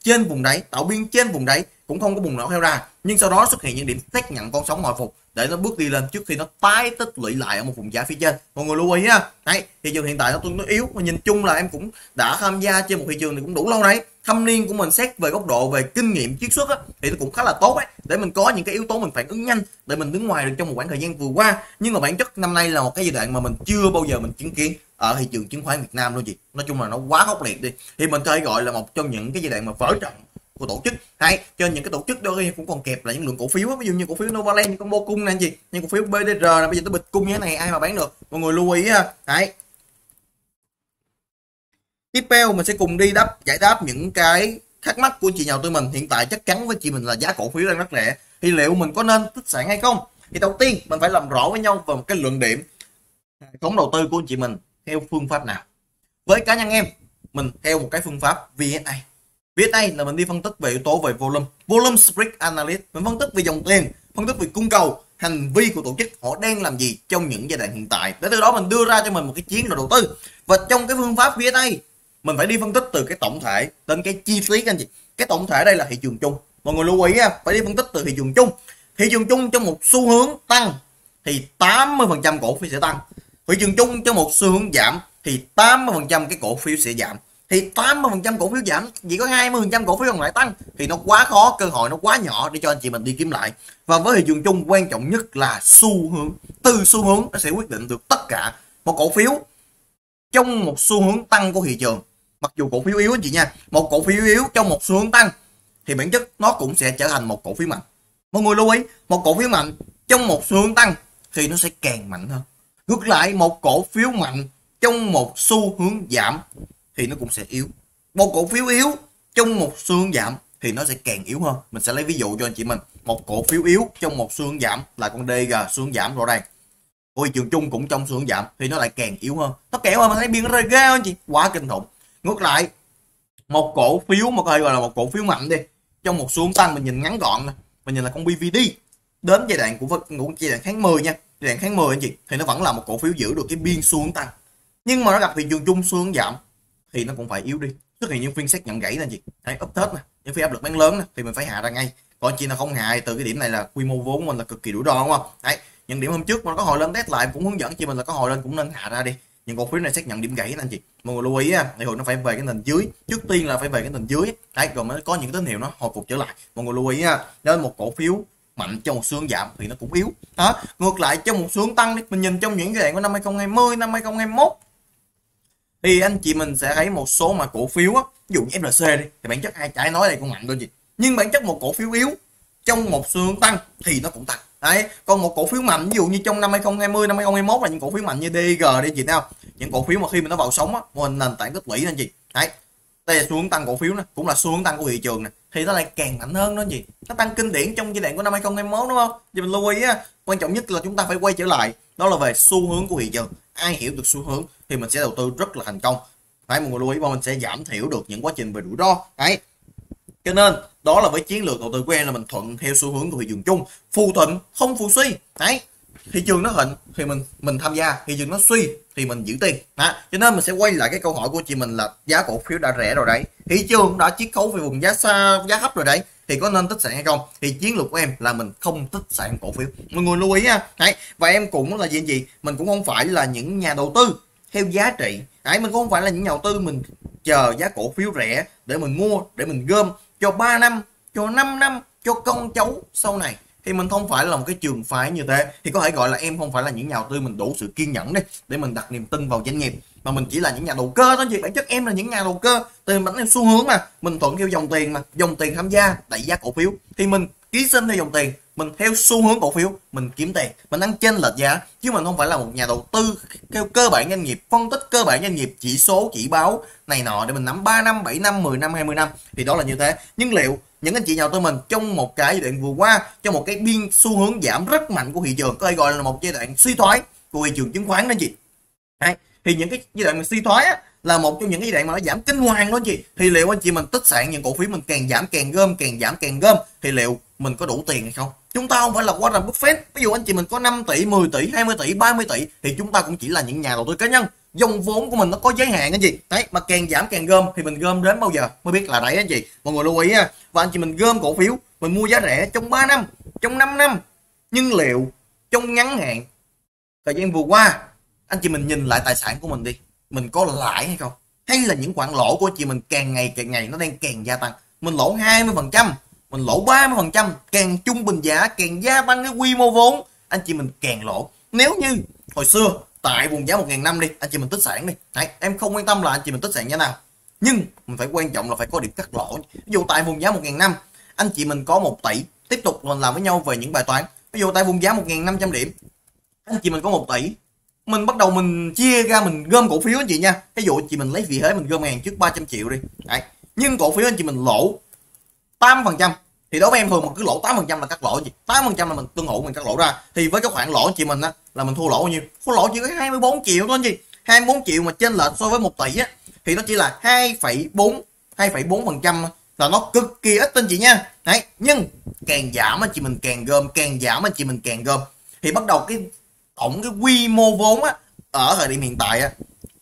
trên vùng đáy, tạo biên trên vùng đáy cũng không có bùng nổ theo ra, nhưng sau đó xuất hiện những điểm xác nhận con sóng hồi phục để nó bước đi lên trước khi nó tái tích lũy lại ở một vùng giá phía trên. Mọi người lưu ý ha, đấy thị trường hiện tại nó tương đối yếu, mà nhìn chung là em cũng đã tham gia trên một thị trường này cũng đủ lâu đấy, thâm niên của mình xét về góc độ về kinh nghiệm chiết xuất á, thì nó cũng khá là tốt ấy, để mình có những cái yếu tố mình phản ứng nhanh để mình đứng ngoài được trong một khoảng thời gian vừa qua. Nhưng mà bản chất năm nay là một cái giai đoạn mà mình chưa bao giờ mình chứng kiến ở thị trường chứng khoán Việt Nam luôn chị, nói chung là nó quá khốc liệt đi, thì mình có thể gọi là một trong những cái giai đoạn mà vỡ trận của tổ chức. Hay trên những cái tổ chức đôi cũng còn kẹp lại những lượng cổ phiếu, ví dụ như cổ phiếu Novaland như con bô cung này anh chị, nhưng cổ phiếu BDR là bây giờ tôi bịch cung như thế này ai mà bán được. Mọi người lưu ý ha. Đấy tiếp theo mình sẽ cùng đi giải đáp những cái thắc mắc của chị nhà đầu tư mình. Hiện tại chắc chắn với chị mình là giá cổ phiếu đang rất rẻ, thì liệu mình có nên tích sản hay không? Thì đầu tiên mình phải làm rõ với nhau về một cái luận điểm khống đầu tư của chị mình theo phương pháp nào. Với cá nhân em, mình theo một cái phương pháp VSA. VSA là mình đi phân tích về yếu tố về volume spread analysis, mình phân tích về dòng tiền, phân tích về cung cầu, hành vi của tổ chức họ đang làm gì trong những giai đoạn hiện tại, để từ đó mình đưa ra cho mình một cái chiến lược đầu tư. Và trong cái phương pháp VSA mình phải đi phân tích từ cái tổng thể đến cái chi tiết anh chị. Cái tổng thể đây là thị trường chung, mọi người lưu ý nha, phải đi phân tích từ thị trường chung. Thị trường chung trong một xu hướng tăng thì 80% cổ phiếu sẽ tăng, thị trường chung trong một xu hướng giảm thì 80% cái cổ phiếu sẽ giảm. Thì 80% cổ phiếu giảm, chỉ có 20% cổ phiếu còn lại tăng thì nó quá khó, cơ hội nó quá nhỏ để cho anh chị mình đi kiếm lại. Và với thị trường chung quan trọng nhất là xu hướng, từ xu hướng nó sẽ quyết định được tất cả. Một cổ phiếu trong một xu hướng tăng của thị trường, mặc dù cổ phiếu yếu anh chị nha, một cổ phiếu yếu trong một xu hướng tăng thì bản chất nó cũng sẽ trở thành một cổ phiếu mạnh. Mọi người lưu ý, một cổ phiếu mạnh trong một xu hướng tăng thì nó sẽ càng mạnh hơn. Ngược lại, một cổ phiếu mạnh trong một xu hướng giảm thì nó cũng sẽ yếu. Một cổ phiếu yếu trong một xu hướng giảm thì nó sẽ càng yếu hơn. Mình sẽ lấy ví dụ cho anh chị mình. Một cổ phiếu yếu trong một xu hướng giảm là con DG, xu hướng giảm rồi đây. Ôi trường chung cũng trong xu hướng giảm thì nó lại càng yếu hơn. Nó kẹo mà mình thấy biên rơi ghê anh chị, quá kinh khủng. Ngược lại, một cổ phiếu mà có thể gọi là một cổ phiếu mạnh đi, trong một xu hướng tăng, mình nhìn ngắn gọn này, mình nhìn là con BVD đến giai đoạn của giai đoạn tháng 10 nha, giai đoạn tháng 10 anh chị, thì nó vẫn là một cổ phiếu giữ được cái biên xu hướng tăng. Nhưng mà nó gặp thị trường chung xu hướng giảm thì nó cũng phải yếu đi, xuất hiện những phiên xác nhận gãy là gì, thấy úp thớt nè, những phiên áp lực bán lớn nè, thì mình phải hạ ra ngay. Còn chị nào không hạ từ cái điểm này là quy mô vốn mình là cực kỳ rủi ro đúng không? Đấy, những điểm hôm trước mà có hồi lên test lại cũng hướng dẫn chị mình là có hồi lên cũng nên hạ ra đi. Những cổ phiếu này xác nhận điểm gãy anh chị, mọi người lưu ý á, thì hồi nó phải về cái nền dưới, trước tiên là phải về cái nền dưới, đấy rồi mới có những tín hiệu nó hồi phục trở lại. Mọi người lưu ý á, nên một cổ phiếu mạnh trong một xu hướng giảm thì nó cũng yếu. Đó, ngược lại trong một xu hướng tăng, mình nhìn trong những giai đoạn của năm 2020, năm 2021 thì anh chị mình sẽ thấy một số mà cổ phiếu á, ví dụ như FLC đi, thì bản chất ai chả nói đây cũng mạnh thôi chị, nhưng bản chất một cổ phiếu yếu trong một xu hướng tăng thì nó cũng tăng. Đấy, còn một cổ phiếu mạnh ví dụ như trong năm 2020, năm 2021 là những cổ phiếu mạnh như DG đi chị nào, những cổ phiếu mà khi mà nó vào sóng á, mô hình nền tảng tích lũy anh chị. Đấy, đây là xu hướng tăng cổ phiếu nè, cũng là xu hướng tăng của thị trường nè, thì nó lại càng mạnh hơn đó chị. Nó tăng kinh điển trong giai đoạn của năm 2021 đúng không? Thì mình lưu ý á, quan trọng nhất là chúng ta phải quay trở lại đó là về xu hướng của thị trường. Ai hiểu được xu hướng thì mình sẽ đầu tư rất là thành công. Phải mọi người lưu ý, mình sẽ giảm thiểu được những quá trình về rủi ro. Đấy, cho nên đó là với chiến lược đầu tư của em là mình thuận theo xu hướng của thị trường chung, phù thịnh không phù suy. Đấy, thị trường nó thịnh thì mình tham gia, thị trường nó suy thì mình giữ tiền. Đó, cho nên mình sẽ quay lại cái câu hỏi của chị mình là giá cổ phiếu đã rẻ rồi đấy, thị trường đã chiết khấu về vùng giá xa, giá thấp rồi đấy, thì có nên tích sản hay không? Thì chiến lược của em là mình không tích sản cổ phiếu, mọi người lưu ý ha. Đấy, và em cũng là gì, mình cũng không phải là những nhà đầu tư theo giá trị. Đấy, mình cũng không phải là những nhà đầu tư mình chờ giá cổ phiếu rẻ để mình mua, để mình gom cho 3 năm, cho 5 năm, cho con cháu sau này. Thì mình không phải là một cái trường phái như thế, thì có thể gọi là em không phải là những nhà đầu tư mình đủ sự kiên nhẫn đi để mình đặt niềm tin vào doanh nghiệp, mà mình chỉ là những nhà đầu cơ thôi. Chứ bản chất em là những nhà đầu cơ, tiền bánh em xu hướng mà mình thuận theo dòng tiền, mà dòng tiền tham gia đẩy giá cổ phiếu thì mình ký sinh theo dòng tiền, mình theo xu hướng cổ phiếu mình kiếm tiền, mình ăn chênh lệch giá. Chứ mình không phải là một nhà đầu tư theo cơ bản doanh nghiệp, phân tích cơ bản doanh nghiệp, chỉ số chỉ báo này nọ để mình nắm 3 năm, 7 năm, 10 năm, 20 năm. Thì đó là như thế. Nhưng liệu những anh chị nhà đầu tư mình trong một cái giai đoạn vừa qua, trong một cái biên xu hướng giảm rất mạnh của thị trường, có thể gọi là một giai đoạn suy thoái của thị trường chứng khoán đó anh chị. Đấy, thì những cái giai đoạn mà suy thoái á, là một trong những giai đoạn mà nó giảm kinh hoàng đó anh chị. Thì liệu anh chị mình tích sản những cổ phiếu mình càng giảm càng gom, càng giảm càng gom, thì liệu mình có đủ tiền hay không? Chúng ta không phải là Warren Buffett. Ví dụ anh chị mình có 5 tỷ, 10 tỷ, 20 tỷ, 30 tỷ thì chúng ta cũng chỉ là những nhà đầu tư cá nhân. Dòng vốn của mình nó có giới hạn anh chị. Đấy, mà càng giảm càng gom thì mình gom đến bao giờ mới biết là đẩy anh chị. Mọi người lưu ý ha. Và anh chị mình gom cổ phiếu, mình mua giá rẻ trong 3 năm, trong 5 năm. Nhưng liệu trong ngắn hạn thời gian vừa qua, anh chị mình nhìn lại tài sản của mình đi, mình có lãi hay không? Hay là những khoản lỗ của chị mình càng ngày nó đang càng gia tăng. Mình lỗ 20%, mình lỗ 30%, càng trung bình giá, càng gia tăng cái quy mô vốn, anh chị mình càng lỗ. Nếu như hồi xưa tại vùng giá 1.500 đi, anh chị mình tích sản đi. Đấy, em không quan tâm là anh chị mình tích sản giá nào, nhưng mình phải quan trọng là phải có điểm cắt lỗ. Ví dụ tại vùng giá 1.500, anh chị mình có 1 tỷ, tiếp tục mình làm với nhau về những bài toán. Ví dụ tại vùng giá 1.500 điểm, anh chị mình có 1 tỷ. Mình bắt đầu mình chia ra mình gom cổ phiếu anh chị nha. Ví dụ chị mình lấy vị thế mình gom hàng trước 300 triệu đi. Đấy. Nhưng cổ phiếu anh chị mình lỗ 8%. Thì đối với em thường mà cứ lỗ 8% là cắt lỗ chị. 8% là mình tương hỗ mình cắt lỗ ra. Thì với cái khoản lỗ anh chị mình á, là mình thua lỗ bao nhiêu? Thua lỗ chỉ có 24 triệu thôi anh chị. 24 triệu mà chênh lệch so với 1 tỷ á, thì nó chỉ là 2,4% là nó cực kỳ ít anh chị nha. Đấy, nhưng càng giảm anh chị mình càng gom, càng giảm anh chị mình càng gom. Thì bắt đầu cái tổng cái quy mô vốn á, ở thời điểm hiện tại á,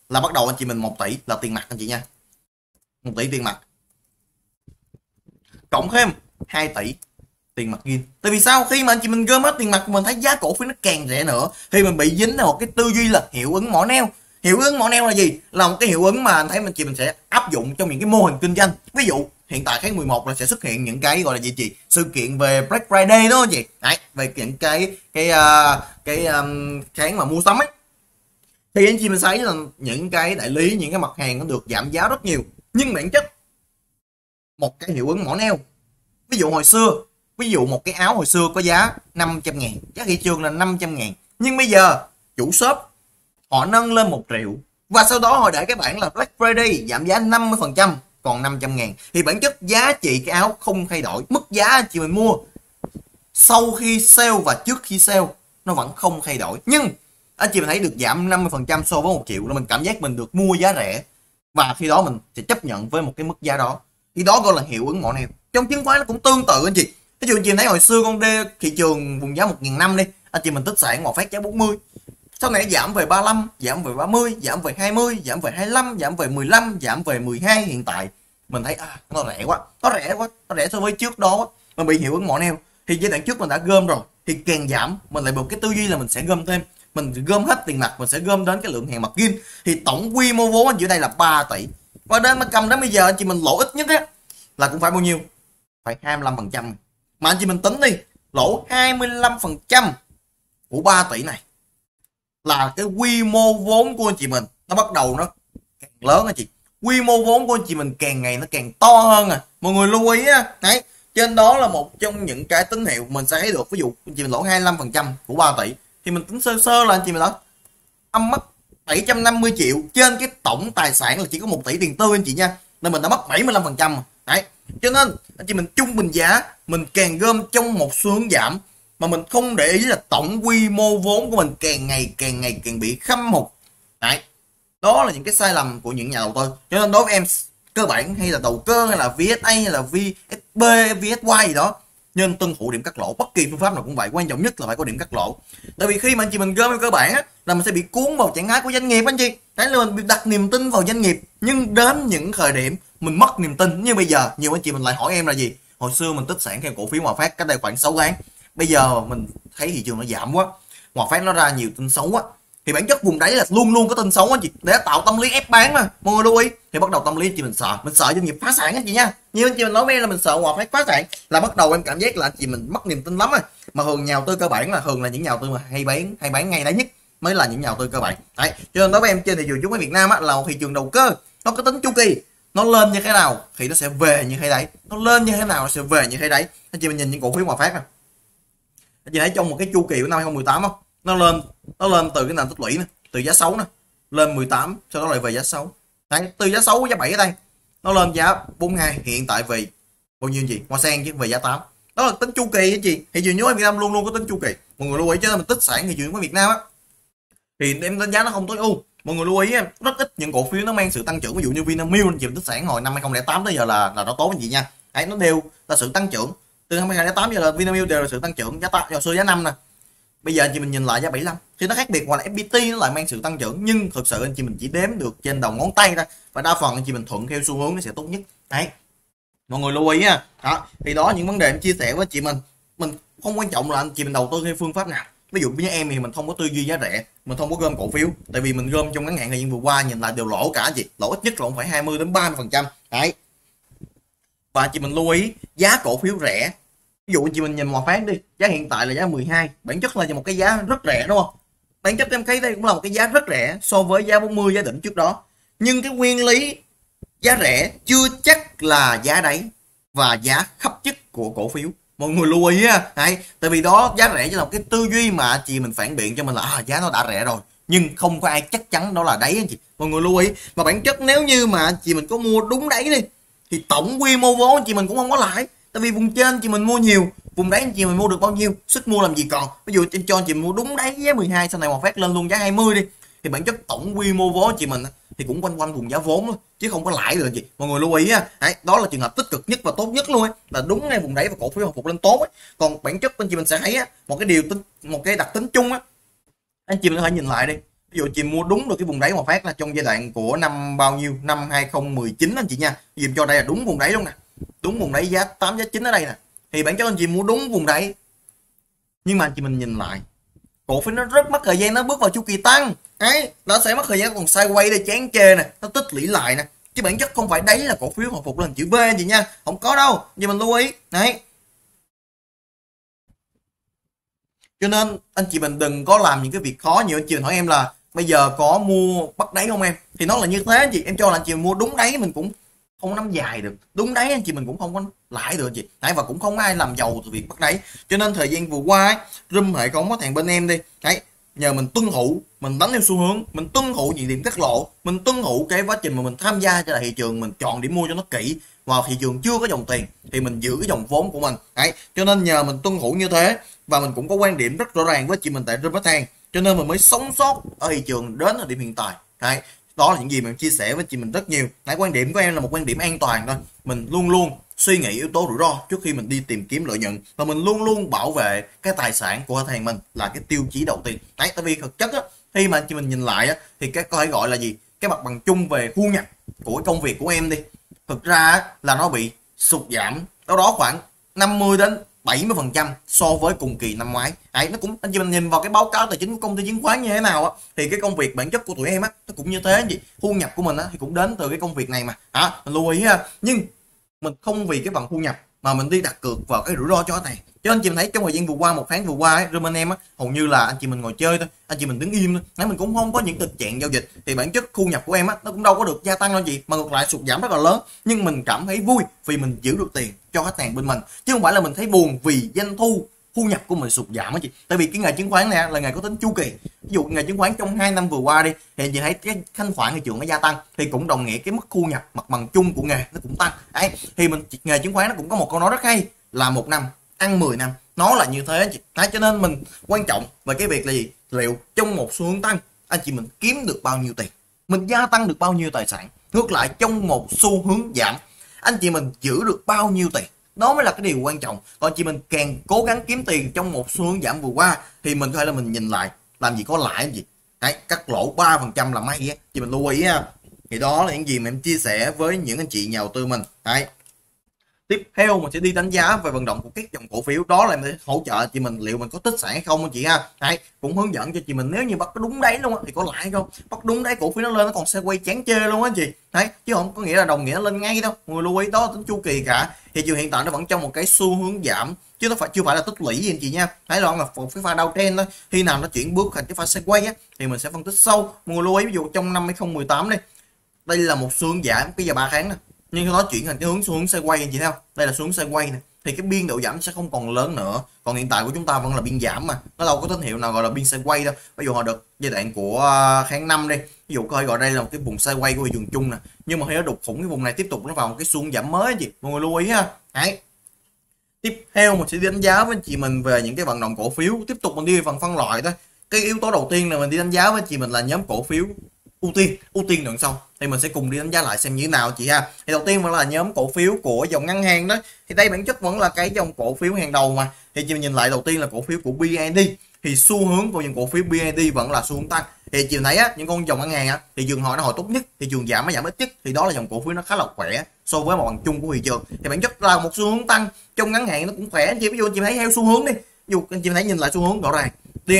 là bắt đầu anh chị mình 1 tỷ là tiền mặt anh chị nha. 1 tỷ tiền mặt cộng thêm 2 tỷ tiền mặt riêng. Tại vì sao? Khi mà anh chị mình gom hết tiền mặt, mình thấy giá cổ phiếu nó càng rẻ nữa thì mình bị dính vào một cái tư duy là hiệu ứng mỏ neo. Hiệu ứng mỏ neo là gì? Là một cái hiệu ứng mà anh thấy anh chị mình sẽ áp dụng trong những cái mô hình kinh doanh. Ví dụ hiện tại tháng 11 là sẽ xuất hiện những cái gọi là gì chị, sự kiện về Black Friday đó chị. Đấy, về những cái tháng mà mua sắm ấy, thì anh chị mình thấy là những cái đại lý, những cái mặt hàng nó được giảm giá rất nhiều. Nhưng bản chất một cái hiệu ứng mỏ neo, ví dụ hồi xưa, ví dụ một cái áo hồi xưa có giá 500.000, giá thị trường là 500.000, nhưng bây giờ chủ shop họ nâng lên 1 triệu, và sau đó họ để cái bảng là Black Friday giảm giá 50% còn 500.000. Thì bản chất giá trị cái áo không thay đổi, mức giá chị mình mua sau khi sale và trước khi sale nó vẫn không thay đổi. Nhưng anh chị mình thấy được giảm 50% so với 1 triệu là mình cảm giác mình được mua giá rẻ, và khi đó mình sẽ chấp nhận với một cái mức giá đó. Thì đó gọi là hiệu ứng mỏ neo. Trong chứng khoán nó cũng tương tự anh chị. Ví dụ anh chị thấy hồi xưa con đê thị trường vùng giá 1.500 đi, anh chị mình tích sản Hòa Phát giá 40, sau này giảm về 35, giảm về 30, giảm về 20, giảm về 25, giảm về 15, giảm về 12. Hiện tại mình thấy nó rẻ quá, nó rẻ so với trước đó, mình bị hiệu ứng mỏ neo. Thì giai đoạn trước mình đã gom rồi, thì càng giảm mình lại một cái tư duy là mình sẽ gom thêm, mình gom hết tiền mặt, mình sẽ gom đến cái lượng hàng mặt ghim. Thì tổng quy mô vốn anh giữa đây là 3 tỷ, và đến mà cầm đến bây giờ anh chị mình lỗ ít nhất á là cũng phải bao nhiêu, phải 25%. Mà anh chị mình tính đi, lỗ 25% của 3 tỷ này là cái quy mô vốn của anh chị mình nó bắt đầu nó càng lớn anh chị. Quy mô vốn của anh chị mình càng ngày nó càng to hơn à. Mọi người lưu ý á. Đấy, trên đó là một trong những cái tín hiệu mình sẽ thấy được. Ví dụ anh chị mình lỗ 25% của 3 tỷ thì mình tính sơ sơ là anh chị mình đã âm mất 750 triệu trên cái tổng tài sản là chỉ có 1 tỷ tiền tư anh chị nha. Nên mình đã mất 75%. Đấy, cho nên anh chị mình trung bình giá mình càng gom trong một xu hướng giảm, mà mình không để ý là tổng quy mô vốn của mình càng ngày càng bị khâm hụt. Đấy, đó là những cái sai lầm của những nhà đầu tư. Cho nên đối với em cơ bản hay là đầu cơ hay là VSA hay là VSB, VSY gì đó, nên tuân thủ điểm cắt lỗ. Bất kỳ phương pháp nào cũng vậy, quan trọng nhất là phải có điểm cắt lỗ. Tại vì khi mà anh chị mình gom cơ bản á, là mình sẽ bị cuốn vào trạng thái của doanh nghiệp anh chị. Đấy là mình đặt niềm tin vào doanh nghiệp, nhưng đến những thời điểm mình mất niềm tin như bây giờ. Nhiều anh chị mình lại hỏi em là gì, hồi xưa mình tích sản theo cổ phiếu Hòa Phát cách đây khoảng 6 tháng, bây giờ mình thấy thị trường nó giảm quá, Hòa Phát nó ra nhiều tin xấu quá, thì bản chất vùng đáy là luôn luôn có tin xấu anh chị, để tạo tâm lý ép bán mà mọi người lưu ý. Thì bắt đầu tâm lý anh chị mình sợ doanh nghiệp phá sản anh chị nha. Như anh chị mình nói với em là mình sợ Hòa Phát phá sản là bắt đầu em cảm giác là anh chị mình mất niềm tin lắm rồi. Mà thường nhà đầu tư cơ bản là những nhà đầu tư mà hay bán ngay đáy nhất mới là những nhà đầu tư cơ bản đấy. Cho nên đối với em trên thị trường chứng khoán Việt Nam á, là một thị trường đầu cơ, nó có tính chu kỳ, nó lên như thế nào thì nó sẽ về như thế đấy, nó lên như thế nào nó sẽ về như thế đấy. Anh chị mình nhìn những cổ phiếu Hòa Phát nè, anh chị thấy trong một cái chu kỳ của năm 2018 không, nó lên từ cái nền tích lũy này, từ giá xấu nè lên 18, sau đó lại về giá xấu đấy, từ giá xấu giá 7 ở đây nó lên giá 42, hiện tại vì bao nhiêu gì Hoa Sen chứ về giá 8. Đó là tính chu kỳ anh chị. Thị trường chứng khoán Việt Nam luôn luôn có tính chu kỳ, mọi người lưu ý. Chứ mình tích sản thị trường chứng khoán Việt Nam á thì em đánh giá nó không tối ưu, mọi người lưu ý. Em rất ít những cổ phiếu nó mang sự tăng trưởng, ví dụ như Vinamilk anh chị, tích sản hồi năm 2008 tới giờ là nó tốt anh chị nha. Đấy, nó đều là sự tăng trưởng từ 2008 giờ là Vinamilk đều là sự tăng trưởng. Giá 8 hồi xưa giá 5 nè, bây giờ anh chị mình nhìn lại giá 75 thì nó khác biệt. Hoặc là FPT nó lại mang sự tăng trưởng, nhưng thực sự anh chị mình chỉ đếm được trên đầu ngón tay ra, và đa phần anh chị mình thuận theo xu hướng nó sẽ tốt nhất đấy, mọi người lưu ý nha. Đó thì đó những vấn đề em chia sẻ với chị mình. Mình không quan trọng là anh chị mình đầu tư theo phương pháp nào. Ví dụ như em thì mình không có tư duy giá rẻ, mình không có gom cổ phiếu, tại vì mình gom trong ngắn hạn thời gian vừa qua nhìn lại đều lỗ cả chị, lỗ ít nhất là cũng phải 20 đến 30% đấy. Và chị mình lưu ý giá cổ phiếu rẻ, ví dụ chị mình nhìn Hòa Phát đi, giá hiện tại là giá 12, bản chất là một cái giá rất rẻ đúng không? Bản chất em thấy đây cũng là một cái giá rất rẻ so với giá 40 giá đỉnh trước đó. Nhưng cái nguyên lý giá rẻ chưa chắc là giá đáy và giá khấp chất của cổ phiếu, mọi người lưu ý ha. Đấy, tại vì đó giá rẻ chỉ là một cái tư duy mà chị mình phản biện cho mình là giá nó đã rẻ rồi, nhưng không có ai chắc chắn đó là đáy anh chị, mọi người lưu ý. Mà bản chất nếu như mà chị mình có mua đúng đáy đi thì tổng quy mô vốn chị mình cũng không có lãi, tại vì vùng trên chị mình mua nhiều, vùng đáy chị mình mua được bao nhiêu, sức mua làm gì còn. Ví dụ em cho chị mua đúng đáy giá 12, sau này Hòa Phát lên luôn giá 20 đi, thì bản chất tổng quy mô vốn chị mình thì cũng quanh quanh vùng giá vốn thôi, chứ không có lãi được gì, mọi người lưu ý ha. Đấy, đó là trường hợp tích cực nhất và tốt nhất luôn ấy, là đúng ngay vùng đáy và cổ phiếu hồi phục lên tốt ấy. Còn bản chất anh chị mình sẽ thấy một cái điều đặc tính chung á, anh chị mình có thể nhìn lại đi, ví dụ chị mua đúng được cái vùng đáy Hòa Phát là trong giai đoạn của năm bao nhiêu, năm 2019 anh chị nha, dìm cho đây là đúng vùng đáy luôn nè, đúng vùng đáy giá 8 giá 9 ở đây nè, thì bản chất anh chị mua đúng vùng đáy. Nhưng mà anh chị mình nhìn lại cổ phiếu nó rất mất thời gian, nó bước vào chu kỳ tăng ấy, nó sẽ mất thời gian, còn sideways để chán chê nè, nó tích lũy lại nè, chứ bản chất không phải đấy là cổ phiếu hồi phục lên chữ V gì nha, không có đâu, nhưng mình lưu ý đấy. Cho nên anh chị mình đừng có làm những cái việc khó. Nhiều anh chị hỏi em là bây giờ có mua bắt đáy không em, thì nó là như thế anh chị. Em cho là anh chị mua đúng đáy mình cũng không nắm dài được, đúng đáy anh chị mình cũng không có lãi được anh chị. Đấy, và cũng không ai làm giàu từ việc bắt đáy. Cho nên thời gian vừa qua ấy, room hệ không có thằng bên em đi đấy, nhờ mình tuân thủ, mình đánh theo xu hướng, mình tuân thủ những điểm tiết lộ, mình tuân thủ cái quá trình mà mình tham gia cho là thị trường, mình chọn điểm mua cho nó kỹ, và thị trường chưa có dòng tiền thì mình giữ cái dòng vốn của mình đấy. Cho nên nhờ mình tuân thủ như thế, và mình cũng có quan điểm rất rõ ràng với chị mình tại Robert Thang, cho nên mình mới sống sót ở thị trường đến thời điểm hiện tại đấy. Đó là những gì mình chia sẻ với chị mình rất nhiều. Nãy quan điểm của em là một quan điểm an toàn thôi, mình luôn luôn suy nghĩ yếu tố rủi ro trước khi mình đi tìm kiếm lợi nhuận, và mình luôn luôn bảo vệ cái tài sản của khách hàng mình là cái tiêu chí đầu tiên đấy. Tại vì thực chất á, khi mà chị mình nhìn lại á, thì cái có thể gọi là gì, cái mặt bằng chung về thu nhập của công việc của em đi, thực ra là nó bị sụt giảm đâu đó khoảng 50 đến 70% so với cùng kỳ năm ngoái. Đấy, nó cũng anh chị mình nhìn vào cái báo cáo tài chính của công ty chứng khoán như thế nào á, thì cái công việc bản chất của tụi em á nó cũng như thế gì, thu nhập của mình á thì cũng đến từ cái công việc này mà. Đó, mình lưu ý ha. Nhưng mình không vì cái phần thu nhập mà mình đi đặt cược vào cái rủi ro cho này. Cho anh chị mình thấy trong thời gian vừa qua, một tháng vừa qua ấy, room anh em á hầu như là anh chị mình ngồi chơi thôi, anh chị mình đứng im thôi. Nãy mình cũng không có những tình trạng giao dịch, thì bản chất thu nhập của em á nó cũng đâu có được gia tăng đâu gì, mà ngược lại sụt giảm rất là lớn. Nhưng mình cảm thấy vui vì mình giữ được tiền cho khách hàng bên mình, chứ không phải là mình thấy buồn vì doanh thu nhập của mình sụt giảm á chị. Tại vì cái nghề chứng khoán này là nghề có tính chu kỳ. Ví dụ nghề chứng khoán trong 2 năm vừa qua đi, thì chị thấy cái thanh khoản thị trường nó gia tăng, thì cũng đồng nghĩa cái mức thu nhập mặt bằng chung của nghề nó cũng tăng. Đấy, thì nghề chứng khoán nó cũng có một câu nói rất hay là 1 năm ăn 10 năm, nó là như thế chị. Đấy, cho nên mình quan trọng về cái việc là gì, liệu trong một xu hướng tăng anh chị mình kiếm được bao nhiêu tiền, mình gia tăng được bao nhiêu tài sản. Ngược lại trong một xu hướng giảm anh chị mình giữ được bao nhiêu tiền, đó mới là cái điều quan trọng. Còn chị mình càng cố gắng kiếm tiền trong một xu hướng giảm vừa qua thì mình có thể là mình nhìn lại làm gì có lãi gì đấy, cắt lỗ 3% là may á chị, mình lưu ý ha. Thì đó là những gì mà em chia sẻ với những anh chị nhà đầu tư mình đấy. Tiếp theo mình sẽ đi đánh giá về vận động của các dòng cổ phiếu, đó là mình hỗ trợ chị mình liệu mình có tích sản hay không anh chị ha. Đấy, cũng hướng dẫn cho chị mình nếu như bắt có đúng đấy luôn thì có lãi hay không, bắt đúng đấy cổ phiếu nó lên nó còn sẽ quay chán chê luôn á anh chị. Đấy, chứ không có nghĩa là đồng nghĩa nó lên ngay đâu, người lưu ý đó tính chu kỳ cả. Thì trường hiện tại nó vẫn trong một cái xu hướng giảm chứ nó phải chưa phải là tích lũy gì anh chị nha. Thấy là một cái pha đau trend thôi, khi nào nó chuyển bước thành cái pha sẽ quay á thì mình sẽ phân tích sâu. Người lưu ý ví dụ trong năm 2018 đi, đây là một xu hướng giảm bây giờ 3 tháng này, nhưng nó chuyển thành cái hướng xu hướng xoay quay anh chị thấy không? Đây là xu hướng xoay quay này thì cái biên độ giảm sẽ không còn lớn nữa. Còn hiện tại của chúng ta vẫn là biên giảm mà, nó đâu có tín hiệu nào gọi là biên xoay quay đâu. Ví dụ họ được giai đoạn của tháng 5 đi, ví dụ coi gọi đây là một cái vùng xoay quay của thị trường chung nè, nhưng mà khi nó đục khủng cái vùng này tiếp tục nó vào một cái xu hướng giảm mới gì mọi người lưu ý ha. Đấy. Tiếp theo mình sẽ đánh giá với chị mình về những cái vận động cổ phiếu, tiếp tục mình đi về phần phân loại thôi. Cái yếu tố đầu tiên là mình đi đánh giá với chị mình là nhóm cổ phiếu ưu tiên đằng sau, thì mình sẽ cùng đi đánh giá lại xem như thế nào chị ha. Thì đầu tiên vẫn là nhóm cổ phiếu của dòng ngân hàng đó, thì đây bản chất vẫn là cái dòng cổ phiếu hàng đầu mà. Thì chị nhìn lại đầu tiên là cổ phiếu của BND, thì xu hướng của những cổ phiếu BND vẫn là xu hướng tăng. Thì chiều thấy á, những con dòng ngân hàng á, thị trường hồi nó hồi tốt nhất, thị trường giảm nó giảm ít nhất, thì đó là dòng cổ phiếu nó khá là khỏe so với mặt bằng chung của thị trường. Thì bản chất là một xu hướng tăng trong ngắn hạn nó cũng khỏe anh chị. Ví dụ anh chị thấy theo xu hướng đi, ví dụ anh chị thấy nhìn lại xu hướng rõ ràng đi.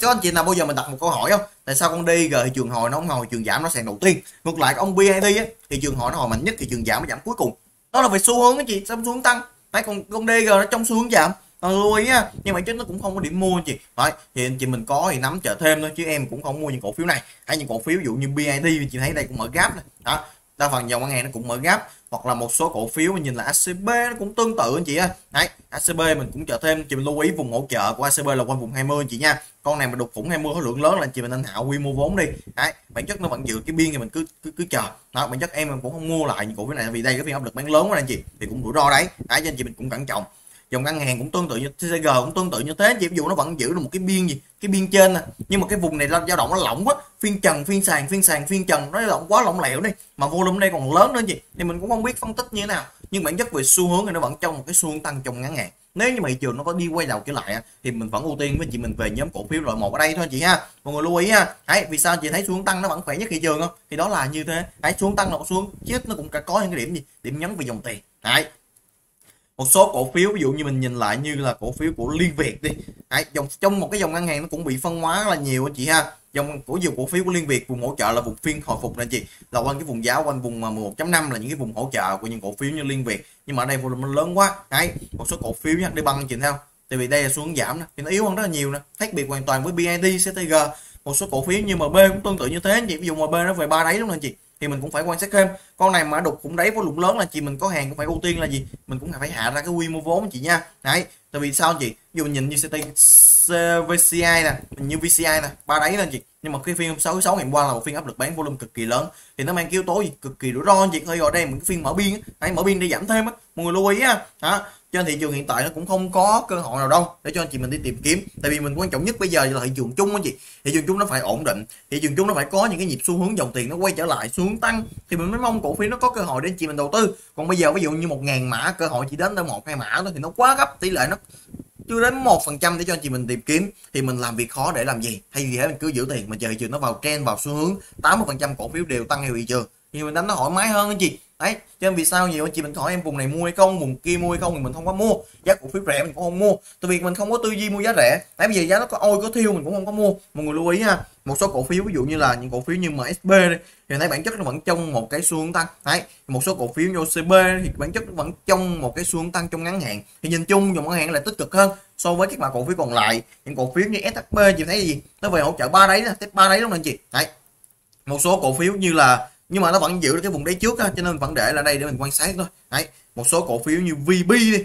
Cho anh chị nào bao giờ mình đặt một câu hỏi không, tại sao con DG thị trường hồi nó không hồi trường giảm nó sàn đầu tiên, ngược lại ông BID á thị trường hồi nó hồi mạnh nhất, thị trường giảm nó giảm cuối cùng, đó là về xu hướng anh chị. Xong xu hướng tăng phải con DG nó trong xu hướng giảm lưu ý á, nhưng mà chứ nó cũng không có điểm mua anh chị. Đấy, thì anh chị mình có thì nắm chờ thêm thôi, chứ em cũng không mua những cổ phiếu này. Hay những cổ phiếu ví dụ như BID chị thấy đây cũng mở gap này đó, đa phần dòng ngân hàng nó cũng mở gap, hoặc là một số cổ phiếu mình nhìn là ACB nó cũng tương tự anh chị á. Đấy, ACB mình cũng chờ thêm, chị mình lưu ý vùng hỗ trợ của ACB là quanh vùng 20 anh chị nha. Con này mà đục khủng 20 khối lượng lớn là chị mình nên hạ quy mô vốn đi. Đấy, bản chất nó vẫn giữ cái biên thì mình cứ chờ. Đó, bản chất em cũng không mua lại những cổ phiếu này vì đây cái phiên áp lực bán lớn quá anh chị, thì cũng rủi ro đấy. Đấy cho anh chị mình cũng cẩn trọng. Dòng ngân hàng cũng tương tự như CG, cũng tương tự như thế anh chị. Ví dụ nó vẫn giữ được một cái biên gì, cái biên trên nè, nhưng mà cái vùng này dao động nó lỏng quá, phiên trần phiên sàn phiên trần nó lỏng quá lỏng lẻo đi, mà volume đây còn lớn nữa anh chị, thì mình cũng không biết phân tích như thế nào. Nhưng bản chất về xu hướng thì nó vẫn trong một cái xu hướng tăng trong ngắn hạn. Nếu như mà thị trường nó có đi quay đầu trở lại thì mình vẫn ưu tiên với chị mình về nhóm cổ phiếu loại 1 ở đây thôi chị ha, mọi người lưu ý ha. Đấy, vì sao chị thấy xu hướng tăng nó vẫn khỏe nhất thị trường không, thì đó là như thế. Đấy, xu hướng tăng nó xuống chứ nó cũng có những cái điểm gì, điểm nhấn về dòng tiền. Đấy, một số cổ phiếu ví dụ như mình nhìn lại như là cổ phiếu của Liên Việt đi. Đấy, trong một cái dòng ngân hàng nó cũng bị phân hóa rất là nhiều anh chị ha. Dòng của nhiều cổ phiếu của Liên Việt vùng hỗ trợ là vùng phiên hồi phục này chị, là quanh cái vùng giá quanh vùng 11.5 là những cái vùng hỗ trợ của những cổ phiếu như Liên Việt, nhưng mà ở đây volume lớn quá. Đấy, một số cổ phiếu như HD Bank chị thấy không, tại vì đây là xu hướng giảm thì nó yếu hơn rất là nhiều nè, khác biệt hoàn toàn với BID, CTG. Một số cổ phiếu như MB cũng tương tự như thế anh chị. Ví dụ MB nó về 3 đáy đúng không anh chị, thì mình cũng phải quan sát thêm. Con này mà đục cũng đấy có lụng lớn là chị mình có hàng cũng phải ưu tiên là gì, mình cũng phải hạ ra cái quy mô vốn anh chị nha. Đấy, tại vì sao anh chị, dù mình nhìn như VCI nè, như VCI nè, ba đáy là chị, nhưng mà cái phiên 6 ngày qua là một phiên áp lực bán volume cực kỳ lớn, thì nó mang yếu tố gì cực kỳ rủi ro anh chị. Hơi gọi đây một cái phiên mở biên, hãy mở biên để giảm thêm á, mọi người lưu ý á. Đó, cho thị trường hiện tại nó cũng không có cơ hội nào đâu để cho anh chị mình đi tìm kiếm, tại vì mình quan trọng nhất bây giờ là thị trường chung anh chị. Thị trường chung nó phải ổn định, thị trường chung nó phải có những cái nhịp xu hướng dòng tiền nó quay trở lại xuống tăng thì mình mới mong cổ phiếu nó có cơ hội để anh chị mình đầu tư. Còn bây giờ ví dụ như 1.000 mã cơ hội chỉ đến tới 1-2 mã thôi, thì nó quá gấp, tỷ lệ nó chưa đến 1% để cho anh chị mình tìm kiếm, thì mình làm việc khó để làm gì. Hay gì hết mình cứ giữ tiền mà chờ thị trường nó vào trend, vào xu hướng. 80% cổ phiếu đều tăng theo thị trường thì mình đánh nó thoải mái hơn anh chị. Đấy, cho nên vì sao nhiều anh chị mình hỏi em vùng này mua hay không, vùng kia mua hay không, thì mình không có mua. Giá cổ phiếu rẻ mình cũng không mua, tại vì mình không có tư duy mua giá rẻ. Đấy, bây giờ giá nó có ôi có thiêu mình cũng không có mua, mọi người lưu ý ha. Một số cổ phiếu ví dụ như là những cổ phiếu như SHB đi, thì thấy bản chất nó vẫn trong một cái xu hướng tăng. Đấy, một số cổ phiếu như OCB thì bản chất nó vẫn trong một cái xu hướng tăng trong ngắn hạn, thì nhìn chung dòng ngắn hạn là tích cực hơn so với các mã cổ phiếu còn lại. Những cổ phiếu như SHB chị thấy gì, nó về hỗ trợ ba đấy, tiếp ba đấy đúng không anh chị. Đấy, một số cổ phiếu như là nhưng mà nó vẫn giữ được cái vùng đấy trước á, cho nên vẫn để là đây để mình quan sát thôi. Đấy, một số cổ phiếu như VB đi,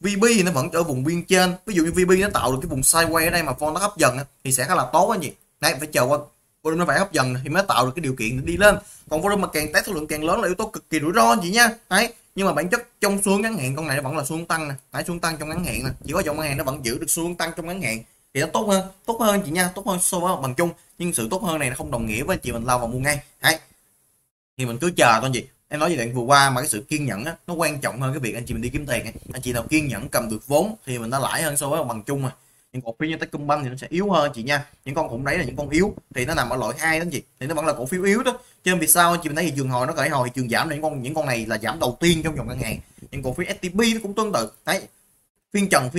VB thì nó vẫn ở vùng biên trên. Ví dụ như VB nó tạo được cái vùng sideways ở đây mà vol nó hấp dần thì sẽ khá là tốt anh chị. Đấy, phải chờ qua volume nó phải hấp dần thì mới tạo được cái điều kiện để đi lên. Còn volume mà càng test số lượng càng lớn là yếu tố cực kỳ rủi ro anh chị nha. Đấy, nhưng mà bản chất trong xu hướng ngắn hạn con này nó vẫn là xu hướng tăng nè. Đấy, xu hướng tăng trong ngắn hạn nè, chỉ có dòng ngân hàng nó vẫn giữ được xu hướng tăng trong ngắn hạn thì nó tốt hơn chị nha, tốt hơn so với bằng chung. Nhưng sự tốt hơn này nó không đồng nghĩa với chị mình lao vào mua ngay. Đấy, thì mình cứ chờ con chị. Em nói giai đoạn vừa qua mà cái sự kiên nhẫn á, nó quan trọng hơn cái việc anh chị mình đi kiếm tiền. Anh chị nào kiên nhẫn cầm được vốn thì mình đã lãi hơn so với bằng chung mà. Những cổ phiếu như Techcombank thì nó sẽ yếu hơn chị nha. Những con khủng đấy là những con yếu thì nó nằm ở loại 2 đó chị, thì nó vẫn là cổ phiếu yếu đó. Cho nên vì sao chị mình thấy thị trường hồi nó khởi hồi, thị trường giảm, những con này là giảm đầu tiên trong dòng ngân hàng. Những cổ phiếu STP nó cũng tương tự đấy, phiên trần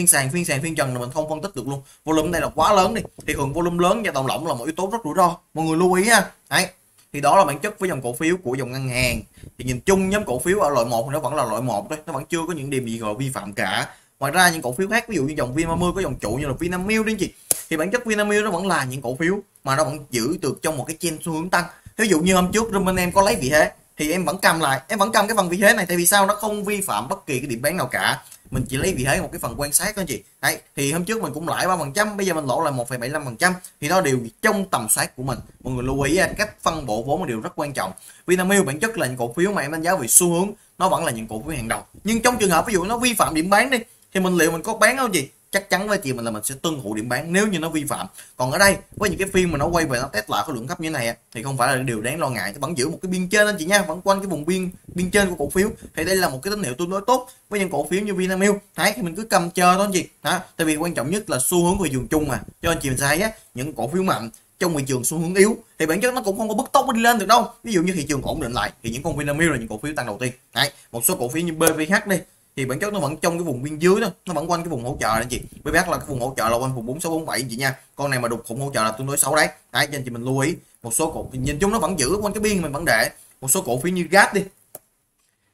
là mình không phân tích được luôn. Volume đây là quá lớn đi, thì thường volume lớn và tồn lỏng là một yếu tố rất rủi ro, mọi người lưu ý ha. Đấy, thì đó là bản chất với dòng cổ phiếu của dòng ngân hàng. Thì nhìn chung nhóm cổ phiếu ở loại 1 nó vẫn là loại 1 đấy, nó vẫn chưa có những điểm gì gọi vi phạm cả. Ngoài ra những cổ phiếu khác ví dụ như dòng VIM30 có dòng trụ như là Vinamilk đấy chị, thì bản chất Vinamilk nó vẫn là những cổ phiếu mà nó vẫn giữ được trong một cái trend xu hướng tăng. Ví dụ như hôm trước Roman em có lấy vị thế thì em vẫn cầm lại, em vẫn cầm cái phần vị thế này, tại vì sao, nó không vi phạm bất kỳ cái điểm bán nào cả, mình chỉ lấy vị thế một cái phần quan sát đó chị. Đấy, thì hôm trước mình cũng lãi 3%, bây giờ mình lỗ là 1,75%, thì đó đều trong tầm soát của mình. Mọi người lưu ý cách phân bổ vốn là điều rất quan trọng. Vinamilk bản chất là những cổ phiếu mà em đánh giá về xu hướng nó vẫn là những cổ phiếu hàng đầu, nhưng trong trường hợp ví dụ nó vi phạm điểm bán đi thì mình liệu mình có bán không chị? Chắc chắn với chị mình là mình sẽ tuân thủ điểm bán nếu như nó vi phạm. Còn ở đây với những cái phiên mà nó quay về nó test lại cái lượng thấp như này thì không phải là điều đáng lo ngại, vẫn giữ một cái biên trên anh chị nha, vẫn quanh cái vùng biên trên của cổ phiếu, thì đây là một cái tín hiệu tương đối tốt với những cổ phiếu như Vinamilk. Thấy thì mình cứ cầm chờ thôi anh chị đó, tại vì quan trọng nhất là xu hướng thị trường chung mà. Cho anh chị mình thấy á, những cổ phiếu mạnh trong thị trường xu hướng yếu thì bản chất nó cũng không có bứt tốc đi lên được đâu. Ví dụ như thị trường ổn định lại thì những con Vinamilk là những cổ phiếu tăng đầu tiên. Đấy, một số cổ phiếu như BVH đi thì bản chất nó vẫn trong cái vùng biên dưới đó, nó vẫn quanh cái vùng hỗ trợ anh chị. BVH là cái vùng hỗ trợ là quanh vùng 4647 chị nha. Con này mà đục khủng hỗ trợ là tương đối xấu đấy. Đấy, cho anh chị mình lưu ý. Một số cổ nhìn chung nó vẫn giữ quanh cái biên mình vẫn để. Một số cổ phiếu như GAP đi.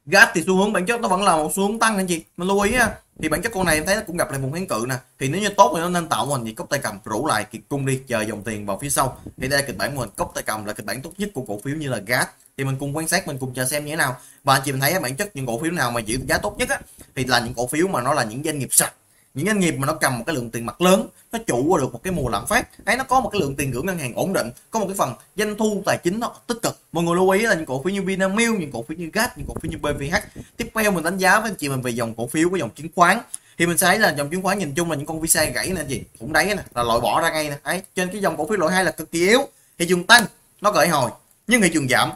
GAP thì xu hướng bản chất nó vẫn là một xu hướng tăng anh chị. Mình lưu ý ha. Thì bản chất con này em thấy nó cũng gặp lại vùng kháng cự nè. Thì nếu như tốt thì nó nên tạo mình thì cốc tay cầm rủ lại kịp cung đi, chờ dòng tiền vào phía sau. Thì đây là kịch bản mình cốc tay cầm là kịch bản tốt nhất của cổ phiếu như là GAP. Thì mình cùng quan sát, mình cùng chờ xem như thế nào. Và anh chị mình thấy bản chất những cổ phiếu nào mà giữ giá tốt nhất thì là những cổ phiếu mà nó là những doanh nghiệp sạch, những doanh nghiệp mà nó cầm một cái lượng tiền mặt lớn, nó trụ được một cái mùa lạm phát đấy, nó có một cái lượng tiền gửi ngân hàng ổn định, có một cái phần doanh thu tài chính nó tích cực. Mọi người lưu ý là những cổ phiếu như Vinamilk, những cổ phiếu như GAP, những cổ phiếu như BVH. Tiếp theo mình đánh giá với anh chị mình về dòng cổ phiếu của dòng chứng khoán, thì mình thấy là dòng chứng khoán nhìn chung là những con VSA gãy nè anh chị, cũng đấy nè là loại bỏ ra ngay nè đấy. Trên cái dòng cổ phiếu loại 2 là cực kỳ yếu, thị trường tăng nó gãy hồi nhưng thị trường giảm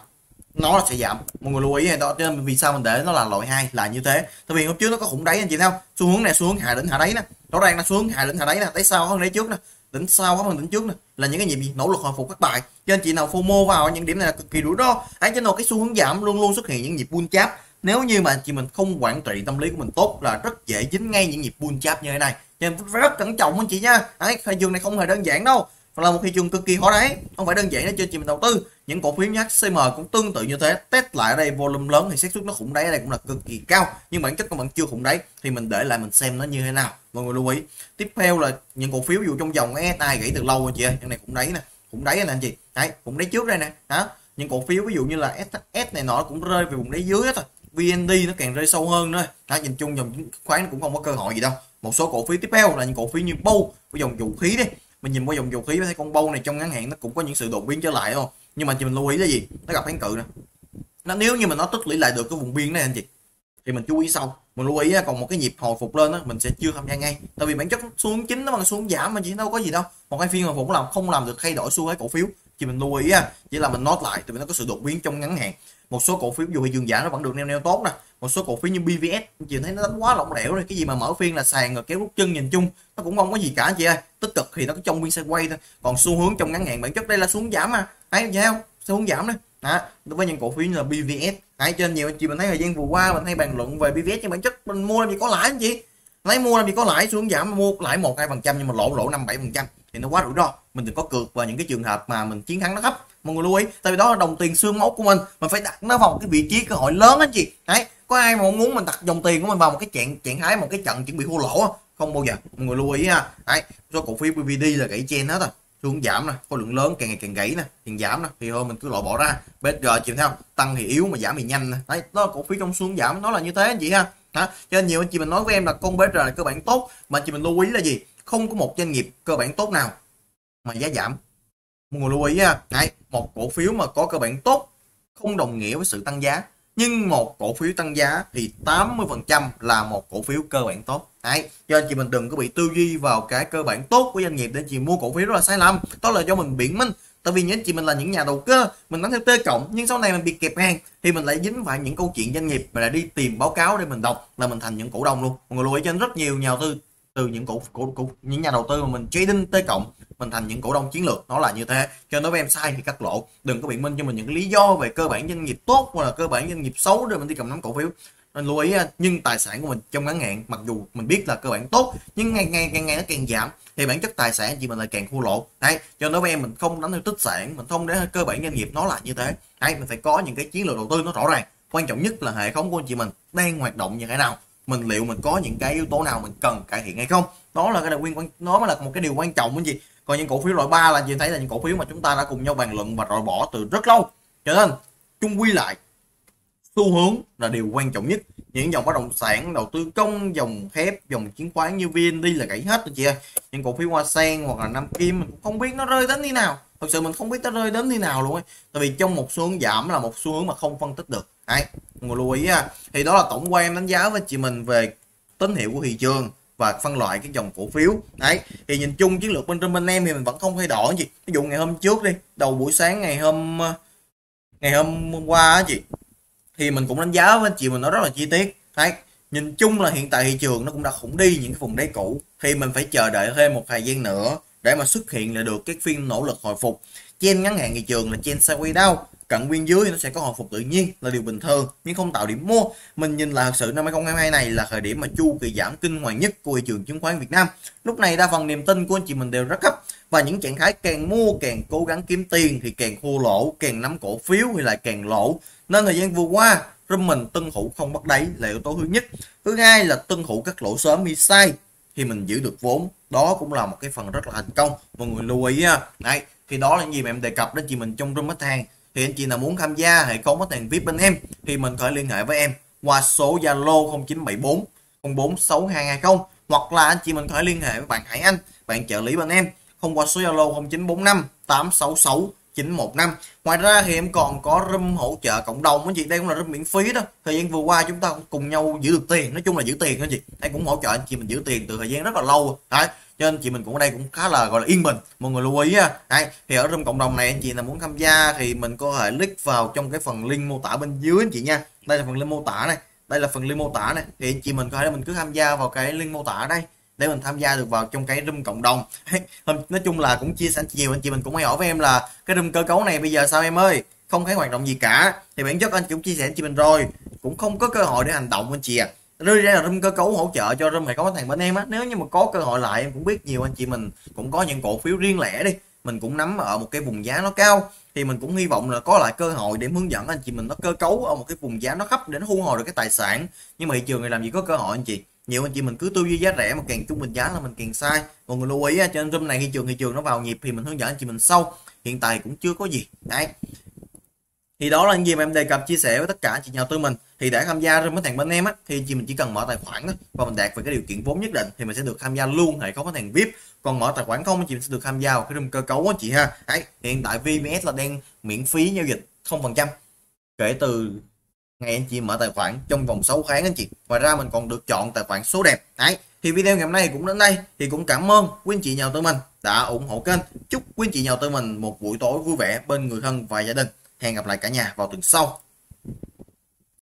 nó sẽ giảm. Mọi người lưu ý này đó, cho nên vì sao mình để nó là loại 2 là như thế. Tại vì hôm trước nó có khủng đáy anh chị thấy không, xu hướng này xu hướng hạ đỉnh hạ đáy nè, nó đang là xu hướng hạ đỉnh hạ đáy nè, tới sau hơn đáy trước nè, đỉnh sau hơn đỉnh trước nè, là những cái nhịp gì nỗ lực hồi phục các bài. Cho nên chị nào FOMO vào những điểm này là cực kỳ rủi ro. Ấy cho nên cái xu hướng giảm luôn luôn xuất hiện những nhịp bull chap, nếu như mà chị mình không quản trị tâm lý của mình tốt là rất dễ dính ngay những nhịp bull chap như thế này. Cho nên rất cẩn trọng anh chị nha. Đấy, thị trường này không hề đơn giản đâu, là một thị trường cực kỳ khó đấy, không phải đơn giản để cho chị mình đầu tư. Những cổ phiếu như HCM cũng tương tự như thế, test lại ở đây volume lớn thì xác suất nó khủng đáy ở đây cũng là cực kỳ cao, nhưng bản chất nó vẫn chưa khủng đáy thì mình để lại mình xem nó như thế nào. Mọi người lưu ý. Tiếp theo là những cổ phiếu dù trong dòng ESI gãy từ lâu rồi chị ơi, những này khủng đáy nè anh chị. Đấy, khủng đáy trước đây nè. Đó, những cổ phiếu ví dụ như là SSS này nọ cũng rơi về vùng đáy dưới hết rồi. VND nó càng rơi sâu hơn nữa. Đó, nhìn chung dòng chứng khoán cũng không có cơ hội gì đâu. Một số cổ phiếu tiếp theo là những cổ phiếu như BOU của dòng vũ khí đấy. Mình nhìn qua dòng dầu khí thấy con BOU này trong ngắn hạn nó cũng có những sự đột biến trở lại đúng không, nhưng mà chị mình lưu ý là gì, nó gặp kháng cự nè, nó nếu như mà nó tích lũy lại được cái vùng biên này anh chị thì mình chú ý sau. Mình lưu ý còn một cái nhịp hồi phục lên đó mình sẽ chưa tham gia ngay, tại vì bản chất xuống chính nó bằng xuống giảm mà chị đâu có gì đâu, một hai phiên hồi phục làm không làm được thay đổi xu thế cổ phiếu. Chị mình lưu ý chỉ là mình nốt lại, tại vì nó có sự đột biến trong ngắn hạn. Một số cổ phiếu dù thị trường giảm nó vẫn được neo tốt nè. Một số cổ phiếu như BVS chị thấy nó đánh quá lỏng lẻo rồi, cái gì mà mở phiên là sàn rồi kéo rút chân, nhìn chung nó cũng không có gì cả chị ơi. Tích cực thì nó có trong biên sẽ quay thôi, còn xu hướng trong ngắn hạn bản chất đây là xuống giảm mà thấy không, xu hướng giảm đấy. Đó, với những cổ phiếu như là BVS hãy trên nhiều anh chị mình thấy thời gian vừa qua mình hay bàn luận về BVS, nhưng bản chất mình mua làm gì có lãi anh chị, lấy mua làm gì có lãi, xuống giảm mua lãi 1-2% nhưng mà lỗ 5-7% thì nó quá rủi ro. Mình đừng có cược vào những cái trường hợp mà mình chiến thắng nó thấp. Mọi người lưu ý, tại vì đó là đồng tiền xương máu của mình phải đặt nó vào một cái vị trí cơ hội lớn anh chị. Đấy, có ai mà muốn mình đặt dòng tiền của mình vào một cái trạng thái một cái trận chuẩn bị thua lỗ không bao giờ. Mọi người lưu ý ha. Đấy, do cổ phiếu PVD là gãy trend hết rồi, xuống giảm nè, khối lượng lớn càng ngày càng gãy nè, tiền giảm nè, thì thôi mình cứ loại bỏ ra. BG chịu theo tăng thì yếu mà giảm thì nhanh nè. Đấy, đó là cổ phiếu trong xuống giảm, nó là như thế anh chị ha. Đó, cho nên nhiều anh chị mình nói với em là con BG là cơ bản tốt, mà anh chị mình lưu ý là gì, không có một doanh nghiệp cơ bản tốt nào mà giá giảm. Mọi người lưu ý ha. Đấy, một cổ phiếu mà có cơ bản tốt không đồng nghĩa với sự tăng giá, nhưng một cổ phiếu tăng giá thì 80% là một cổ phiếu cơ bản tốt. Đấy, cho anh chị mình đừng có bị tư duy vào cái cơ bản tốt của doanh nghiệp để chị mua cổ phiếu rất là sai lầm, đó là do mình biện minh. Tại vì những chị mình là những nhà đầu cơ, mình đánh theo T cộng, nhưng sau này mình bị kẹp hàng thì mình lại dính phải những câu chuyện doanh nghiệp mà lại đi tìm báo cáo để mình đọc là mình thành những cổ đông luôn. Mọi người lưu ý, cho rất nhiều nhà đầu tư từ những những nhà đầu tư mà mình trading tới cộng mình thành những cổ đông chiến lược, nó là như thế. Cho nên nếu em sai thì cắt lỗ, đừng có biện minh cho mình những lý do về cơ bản doanh nghiệp tốt hoặc là cơ bản doanh nghiệp xấu để mình đi cầm nắm cổ phiếu. Nên lưu ý, nhưng tài sản của mình trong ngắn hạn mặc dù mình biết là cơ bản tốt nhưng ngày nó càng giảm thì bản chất tài sản chị mình lại càng thua lỗ. Đấy, cho nên với em mình không đánh theo tích sản, mình không để cơ bản doanh nghiệp nó là như thế. Đấy, mình phải có những cái chiến lược đầu tư nó rõ ràng. Quan trọng nhất là hệ thống của anh chị mình đang hoạt động như thế nào, mình liệu mình có những cái yếu tố nào mình cần cải thiện hay không. Đó là cái điều nó mới là một cái điều quan trọng anh chị. Còn những cổ phiếu loại 3 là chị thấy là những cổ phiếu mà chúng ta đã cùng nhau bàn luận và loại bỏ từ rất lâu. Cho nên chung quy lại, xu hướng là điều quan trọng nhất. Những dòng bất động sản, đầu tư công, dòng thép, dòng chứng khoán như VND là gãy hết anh chị ơi. Những cổ phiếu Hoa Sen hoặc là Nam Kim mình cũng không biết nó rơi đến thế nào, thật sự mình không biết nó rơi đến thế nào luôn ấy. Tại vì trong một xu hướng giảm là một xu hướng mà không phân tích được. Đấy, mọi người lưu ý ha. Thì đó là tổng quan em đánh giá với chị mình về tín hiệu của thị trường và phân loại cái dòng cổ phiếu. Đấy, thì nhìn chung chiến lược bên em thì mình vẫn không thay đổi gì. Ví dụ ngày hôm trước đi, đầu buổi sáng ngày hôm qua á chị, thì mình cũng đánh giá với anh chị mình nó rất là chi tiết. Đấy, nhìn chung là hiện tại thị trường nó cũng đã khủng đi những cái vùng đáy cũ, thì mình phải chờ đợi thêm một thời gian nữa để mà xuất hiện lại được các phiên nỗ lực hồi phục. Trên ngắn hạn thị trường là trên sideways down, cận nguyên dưới thì nó sẽ có hồi phục tự nhiên là điều bình thường, nhưng không tạo điểm mua. Mình nhìn là thật sự năm 2022 này là thời điểm mà chu kỳ giảm kinh hoàng nhất của thị trường chứng khoán Việt Nam. Lúc này đa phần niềm tin của anh chị mình đều rất thấp, và những trạng thái càng mua càng cố gắng kiếm tiền thì càng thua lỗ, càng nắm cổ phiếu thì lại càng lỗ. Nên thời gian vừa qua rung mình tuân thủ không bắt đáy là yếu tố thứ nhất. Thứ hai là tuân thủ các lỗ sớm đi sai thì mình giữ được vốn, đó cũng là một cái phần rất là thành công, mọi người lưu ý ha. Đấy, thì đó là những gì mà em đề cập đến chị mình trong room khách hàng. Thì anh chị nào muốn tham gia hệ thống khách hàng VIP bên em thì mình có thể liên hệ với em qua số Zalo 0974 046220, hoặc là anh chị mình có thể liên hệ với bạn Hải Anh, bạn trợ lý bên em, thông qua số Zalo 0945 866 915. Ngoài ra thì em còn có room hỗ trợ cộng đồng anh chị, đây cũng là room miễn phí đó. Thời gian vừa qua chúng ta cũng cùng nhau giữ được tiền, nói chung là giữ tiền anh chị, đây cũng hỗ trợ anh chị mình giữ tiền từ thời gian rất là lâu. Đấy, cho nên chị mình cũng ở đây cũng khá là gọi là yên bình, mọi người lưu ý ha. Đấy, thì ở room cộng đồng này anh chị nào muốn tham gia thì mình có thể click vào trong cái phần link mô tả bên dưới anh chị nha. Đây là phần link mô tả này, đây là phần link mô tả này, thì anh chị mình có thể mình cứ tham gia vào cái link mô tả đây để mình tham gia được vào trong cái room cộng đồng. Nói chung là cũng chia sẻ nhiều anh chị mình cũng hay hỏi với em là cái room cơ cấu này bây giờ sao em ơi, không thấy hoạt động gì cả. Thì bản chất anh cũng chia sẻ với chị mình rồi, cũng không có cơ hội để hành động anh chị à. Rơi ra là room cơ cấu hỗ trợ cho room hệ thống khách hàng bên em á. Nếu như mà có cơ hội lại, em cũng biết nhiều anh chị mình cũng có những cổ phiếu riêng lẻ đi, mình cũng nắm ở một cái vùng giá nó cao, thì mình cũng hy vọng là có lại cơ hội để hướng dẫn anh chị mình nó cơ cấu ở một cái vùng giá nó thấp để nó thu hồi được cái tài sản. Nhưng mà thị trường này làm gì có cơ hội anh chị. Nhiều anh chị mình cứ tư duy giá rẻ mà càng trung bình giá là mình càng sai, mọi người lưu ý ha. Trên room này thị trường nó vào nhịp thì mình hướng dẫn anh chị mình sau, hiện tại cũng chưa có gì. Đấy, thì đó là những gì mà em đề cập chia sẻ với tất cả anh chị nhà đầu tư mình. Thì để tham gia room khách hàng bên em á, thì chị mình chỉ cần mở tài khoản đó, và mình đạt về cái điều kiện vốn nhất định thì mình sẽ được tham gia luôn hệ thống khách hàng VIP. Còn mở tài khoản không, chị mình sẽ được tham gia vào cái room cơ cấu anh chị ha. Đấy, hiện tại VBS là đang miễn phí giao dịch 0% kể từ ngày anh chị mở tài khoản trong vòng 6 tháng anh chị. Ngoài ra mình còn được chọn tài khoản số đẹp. Đấy, thì video ngày hôm nay cũng đến đây, thì cũng cảm ơn quý anh chị nhà đầu tư mình đã ủng hộ kênh. Chúc quý anh chị nhà đầu tư mình một buổi tối vui vẻ bên người thân và gia đình. Hẹn gặp lại cả nhà vào tuần sau.